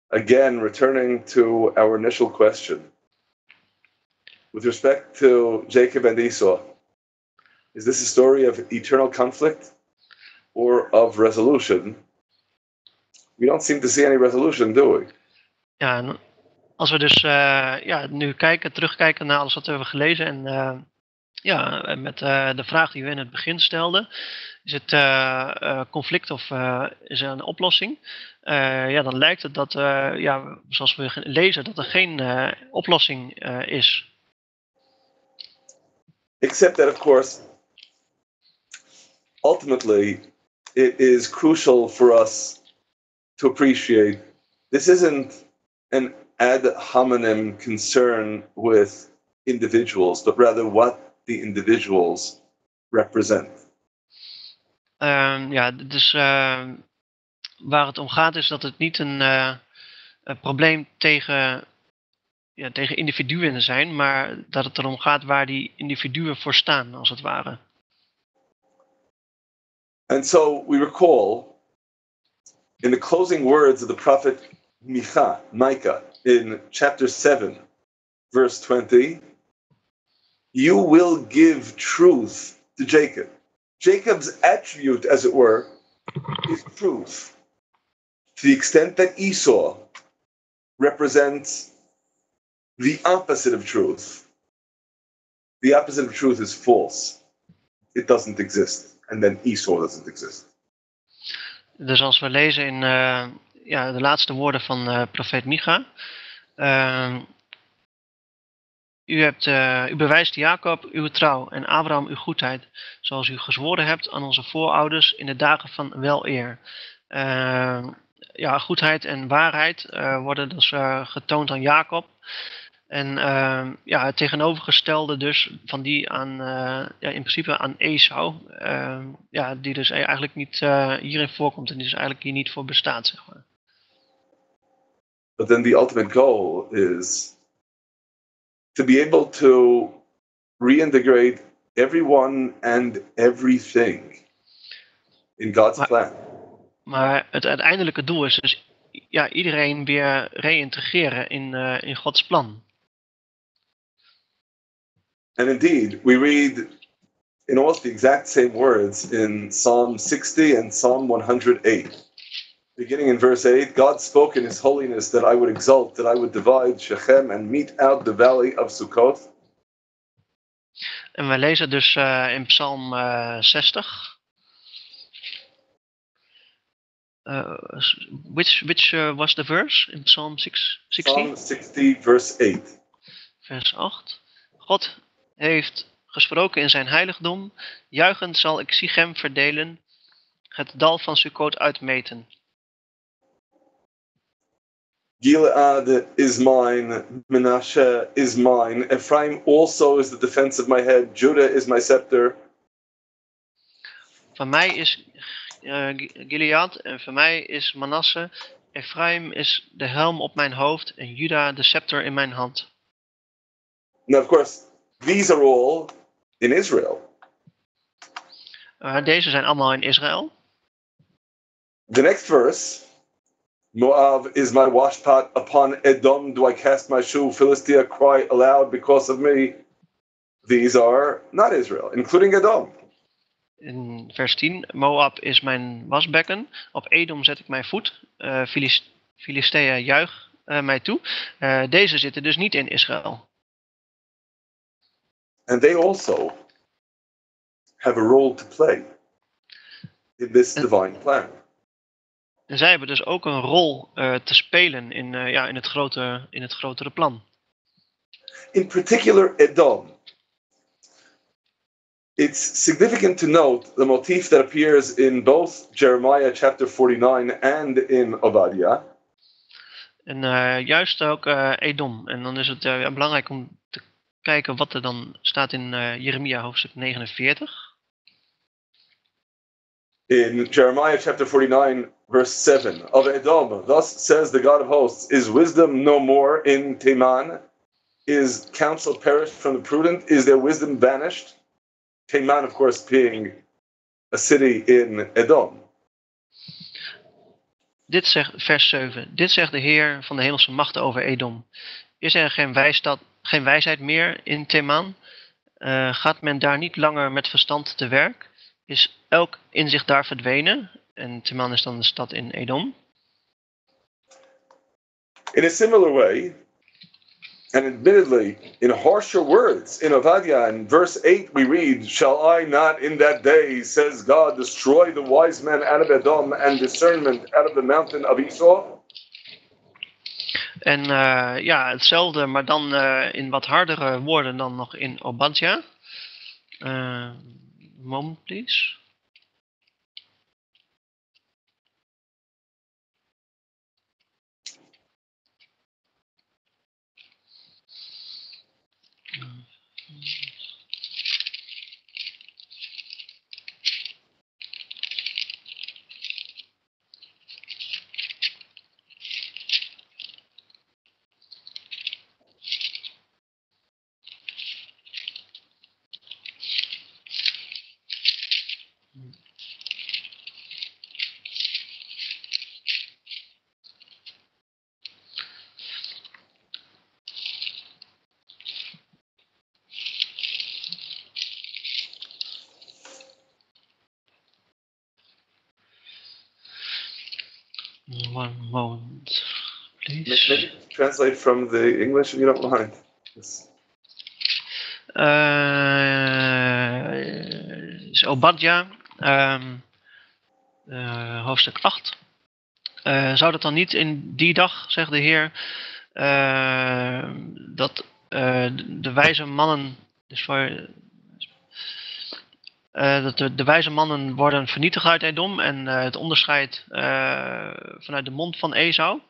again, returning to our initial question, with respect to Jacob and Esau, is this a story of eternal conflict or of resolution? We don't seem to see any resolution, do we? Ja, en als we dus nu terugkijken naar alles wat we hebben gelezen en met de vraag die we in het begin stelden, is het conflict of is er een oplossing? Dan lijkt het dat, zoals we lezen, dat er geen oplossing is. Except that, of course, ultimately, it is crucial for us to appreciate this isn't an ad hominem concern with individuals, but rather what the individuals represent. Waar het om gaat is dat het niet een probleem tegen individuen zijn, maar dat het erom gaat waar die individuen voor staan, als het ware. And so we recall in the closing words of the prophet Micah in chapter 7, verse 20, you will give truth to Jacob. Jacob's attribute, as it were, is truth, to the extent that Esau represents the opposite of truth. The opposite of truth is false. It doesn't exist. And then Esau doesn't exist. Dus als we lezen in de laatste woorden van profeet Micha. U bewijst Jacob uw trouw en Abraham uw goedheid, zoals u gezworen hebt aan onze voorouders in de dagen van weleer. Goedheid en waarheid worden dus getoond aan Jacob. En het tegenovergestelde dus van die aan, in principe aan Esau, die dus eigenlijk niet hierin voorkomt en die dus eigenlijk hier niet voor bestaat, zeg maar. But then the ultimate goal is to be able to reintegrate everyone and everything in God's plan. Maar het uiteindelijke doel is dus iedereen weer reïntegreren in Gods plan. And indeed, we read in almost the exact same words in Psalm 60 and Psalm 108. beginning in verse 8, God spoke in His holiness that I would exalt, that I would divide Shechem and mete out the valley of Succoth. En we lezen dus in Psalm 60. Which was the verse in Psalm 60? Psalm 60, verse 8. Vers 8. God heeft gesproken in zijn heiligdom. Juichend zal ik Sichem verdelen, het dal van Succoth uitmeten. Gilead is mine, Menashe is mine, Ephraim also is the defense of my head, Judah is my scepter. Van mij is Gilead en van mij is Manasse, Ephraim is de helm op mijn hoofd en Judah de scepter in mijn hand. Now of course, these are all in Israel. Deze zijn allemaal in Israël. The next verse. Moab is my washpot, upon Edom do I cast my shoe, Philistia cry aloud because of me. These are not Israel, including Edom. In vers 10, Moab is mijn wasbekken, op Edom zet ik mijn voet, Philistea juich mij toe. Deze zitten dus niet in Israël. And they also have a role to play in this divine plan. En zij hebben dus ook een rol te spelen in het grotere plan. In particular Edom. It's significant to note the motif that appears in both Jeremiah chapter 49 and in Obadiah. En juist ook Edom. En dan is het belangrijk om te kijken wat er dan staat in Jeremia hoofdstuk 49. In Jeremiah chapter 49, verse 7, of Edom, thus says the God of hosts, is wisdom no more in Teman? Is counsel perished from the prudent? Is their wisdom vanished? Teman, of course, being a city in Edom. Dit zegt vers 7. Dit zegt de Heer van de hemelse machten over Edom. Is er geen wijsheid meer in Teman? Gaat men daar niet langer met verstand te werk? Is elk inzicht daar verdwenen? En Timna is dan de stad in Edom. In a similar way, and admittedly in harsher words, in Obadiah, in verse 8 we read, shall I not in that day, says God, destroy the wise men out of Edom and discernment out of the mountain of Esau? En hetzelfde, maar dan in wat hardere woorden dan nog in Obadiah. Moment, please. One moment, please. Maybe translate from the English, if you don't mind. Yes. Obadiah, hoofdstuk 8. Zou dat dan niet in die dag, zegt de Heer, dat de wijze mannen, dus voor, dat de wijze mannen worden vernietigd uit Edom en het onderscheid vanuit de mond van Esau.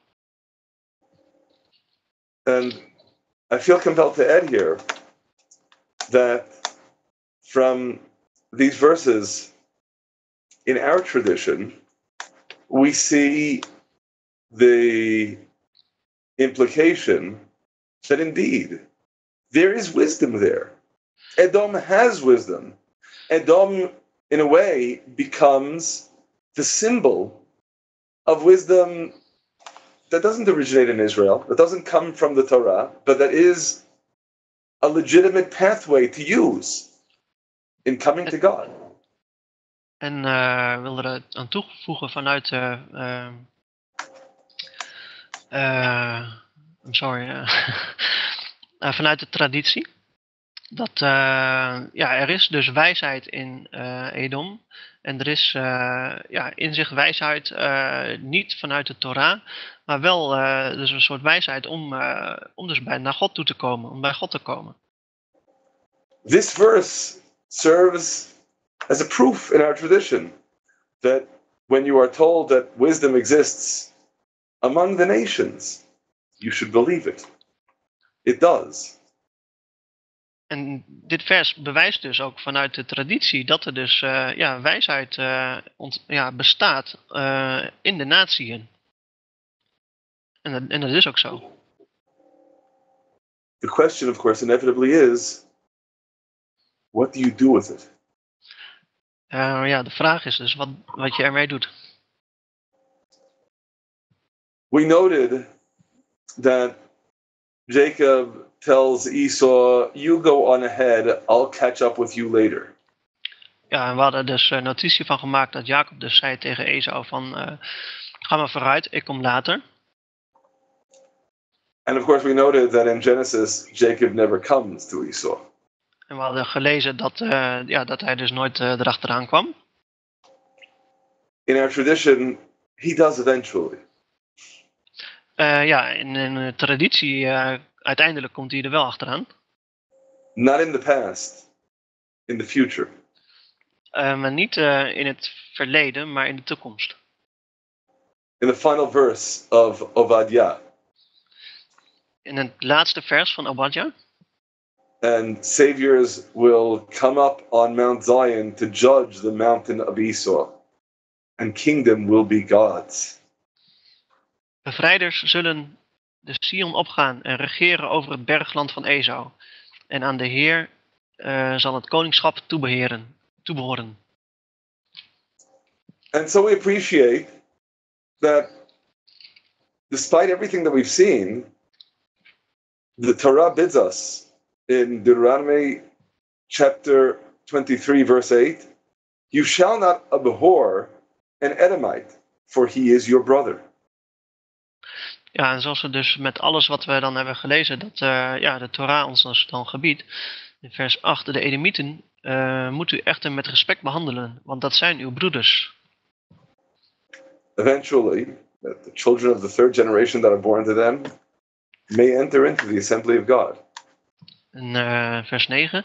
And I feel compelled to add here that from these verses in our tradition we see the implication that indeed there is wisdom there. Edom has wisdom. Edom, in a way, becomes the symbol of wisdom that doesn't originate in Israel, that doesn't come from the Torah, but that is a legitimate pathway to use in coming to God. En wilde er aan toevoegen vanuit vanuit de traditie. Dat er is dus wijsheid in Edom. En er is inzicht, wijsheid niet vanuit de Torah, maar wel dus een soort wijsheid om dus naar God toe te komen, om bij God te komen. This verse serves as a proof in our tradition that when you are told that wisdom exists among the nations, you should believe it. It does. En dit vers bewijst dus ook vanuit de traditie dat er dus wijsheid bestaat in de natieën. En dat is ook zo. The question, of course, inevitably is, what do you do with it? De vraag is dus wat je ermee doet. We noted that Jacob tells Esau, you go on ahead, I'll catch up with you later. Ja, en we hadden dus notitie van gemaakt dat Jacob dus zei tegen Esau van, ga maar vooruit, ik kom later. And of course we noted that in Genesis, Jacob never comes to Esau. En we hadden gelezen dat hij dus nooit erachteraan kwam. In our tradition, he does eventually. In de traditie uiteindelijk komt hij er wel achteraan. Not in the past, in the future. Maar niet in het verleden, maar in de toekomst. In the final verse of Obadiah. In het laatste vers van Obadiah. And saviors will come up on Mount Zion to judge the mountain of Esau, and kingdom will be God's. Bevrijders zullen de Sion opgaan en regeren over het bergland van Esau. En aan de Heer zal het koningschap toebehoren. And so we appreciate that despite everything that we've seen, the Torah bids us in Deuteronomy chapter 23 verse 8, you shall not abhor an Edomite, for he is your brother. Ja, en zoals we dus met alles wat we dan hebben gelezen, dat de Torah ons dan gebiedt. In vers 8, de Edomieten moet u echter met respect behandelen, want dat zijn uw broeders. Eventually, the children of the third generation that are born to them may enter into the assembly of God. In vers 9,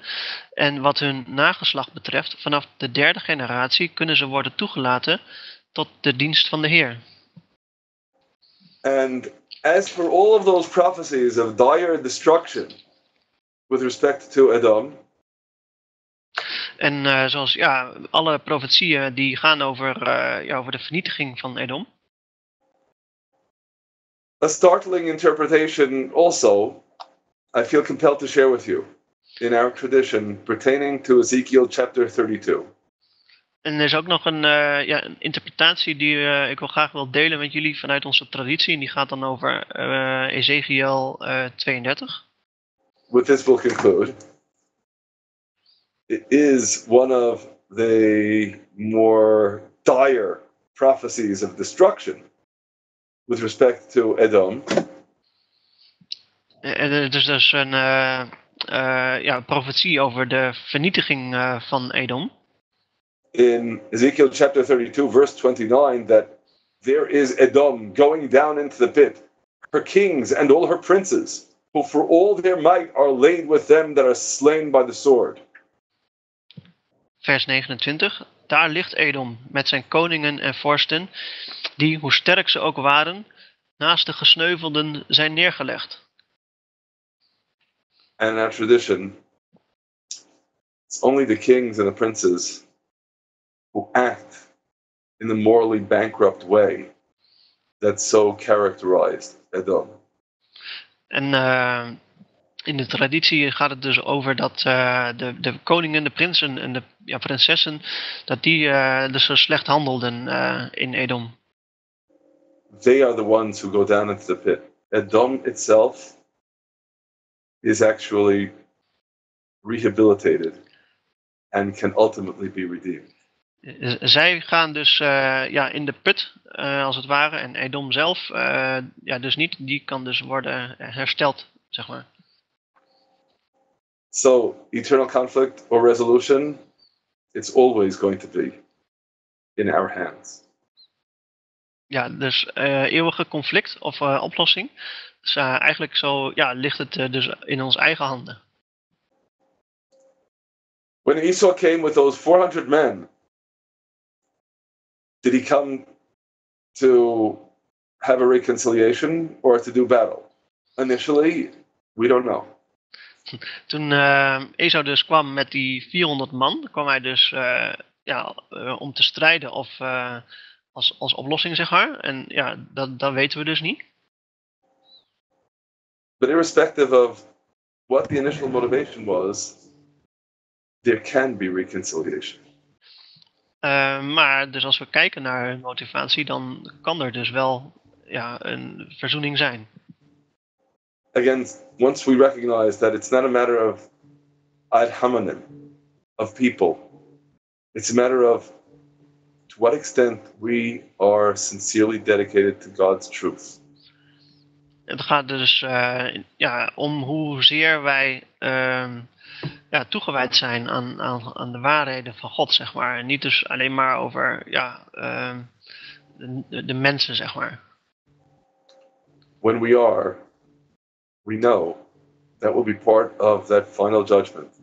en wat hun nageslacht betreft, vanaf de derde generatie kunnen ze worden toegelaten tot de dienst van de Heer. And as for all of those prophecies of dire destruction with respect to Edom. En zoals alle profetieën die gaan over de vernietiging van Edom. A startling interpretation also I feel compelled to share with you in our tradition pertaining to Ezekiel chapter 32. En er is ook nog een interpretatie die ik graag wil delen met jullie vanuit onze traditie. En die gaat dan over Ezekiel 32. With this we'll conclude. It is one of the more dire prophecies of destruction with respect to Edom. Het is dus een profetie over de vernietiging van Edom. In Ezekiel chapter 32, verse 29, that there is Edom going down into the pit, her kings and all her princes, who for all their might are laid with them that are slain by the sword. Vers 29, daar ligt Edom met zijn koningen en vorsten, die, hoe sterk ze ook waren, naast de gesneuvelden zijn neergelegd. And in our tradition, it's only the kings and the princes who act in the morally bankrupt way that so characterized Edom. En in de traditie gaat het dus over dat de koningen, de prinsen en de prinsessen, dat die dus zo slecht handelden in Edom. They are the ones who go down into the pit. Edom itself is actually rehabilitated and can ultimately be redeemed. Zij gaan dus in de put, als het ware. En Edom zelf, dus niet. Die kan dus worden hersteld, zeg maar. So, eternal conflict or resolution, it's always going to be in our hands. Ja, dus eeuwige conflict of oplossing. Dus eigenlijk zo ligt het dus in onze eigen handen. When Esau came with those 400 men, did he come to have a reconciliation or to do battle? Initially, we don't know. Toen Esau dus kwam met die 400 man, kwam hij dus om te strijden of als oplossing, zeg maar. En dat weten we dus niet. But irrespective of what the initial motivation was, there can be reconciliation. Maar dus als we kijken naar hun motivatie, dan kan er dus wel een verzoening zijn. Again, once we recognize that it's not a matter of ad hominem, of people, it's a matter of to what extent we are sincerely dedicated to God's truth. Het gaat dus om hoezeer wij toegewijd zijn aan de waarheden van God, zeg maar. En niet dus alleen maar over de mensen, zeg maar. When we are, we know that will be part of that final judgment.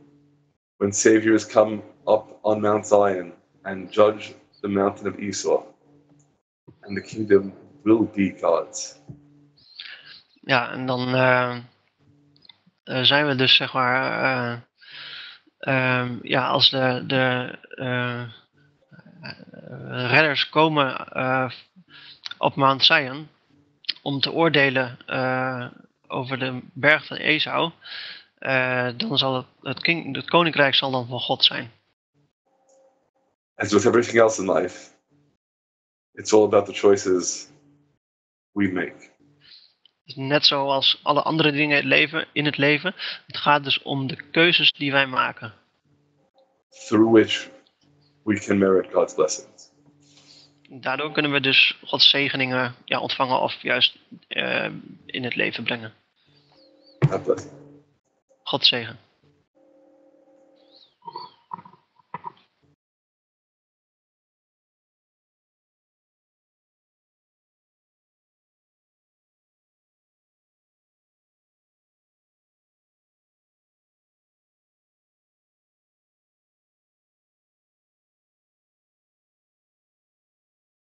When saviors come up on Mount Zion and judge the mountain of Esau, and the kingdom will be God's. Ja, en dan zijn we dus, zeg maar, als de redders komen op Mount Zion om te oordelen over de berg van Esau, dan zal het koninkrijk zal dan van God zijn. As with everything else in life, it's all about the choices we make. Net zoals alle andere dingen in het leven, het gaat dus om de keuzes die wij maken. Through which we can merit God's blessings. Daardoor kunnen we dus Gods zegeningen ontvangen of juist in het leven brengen. God zegen.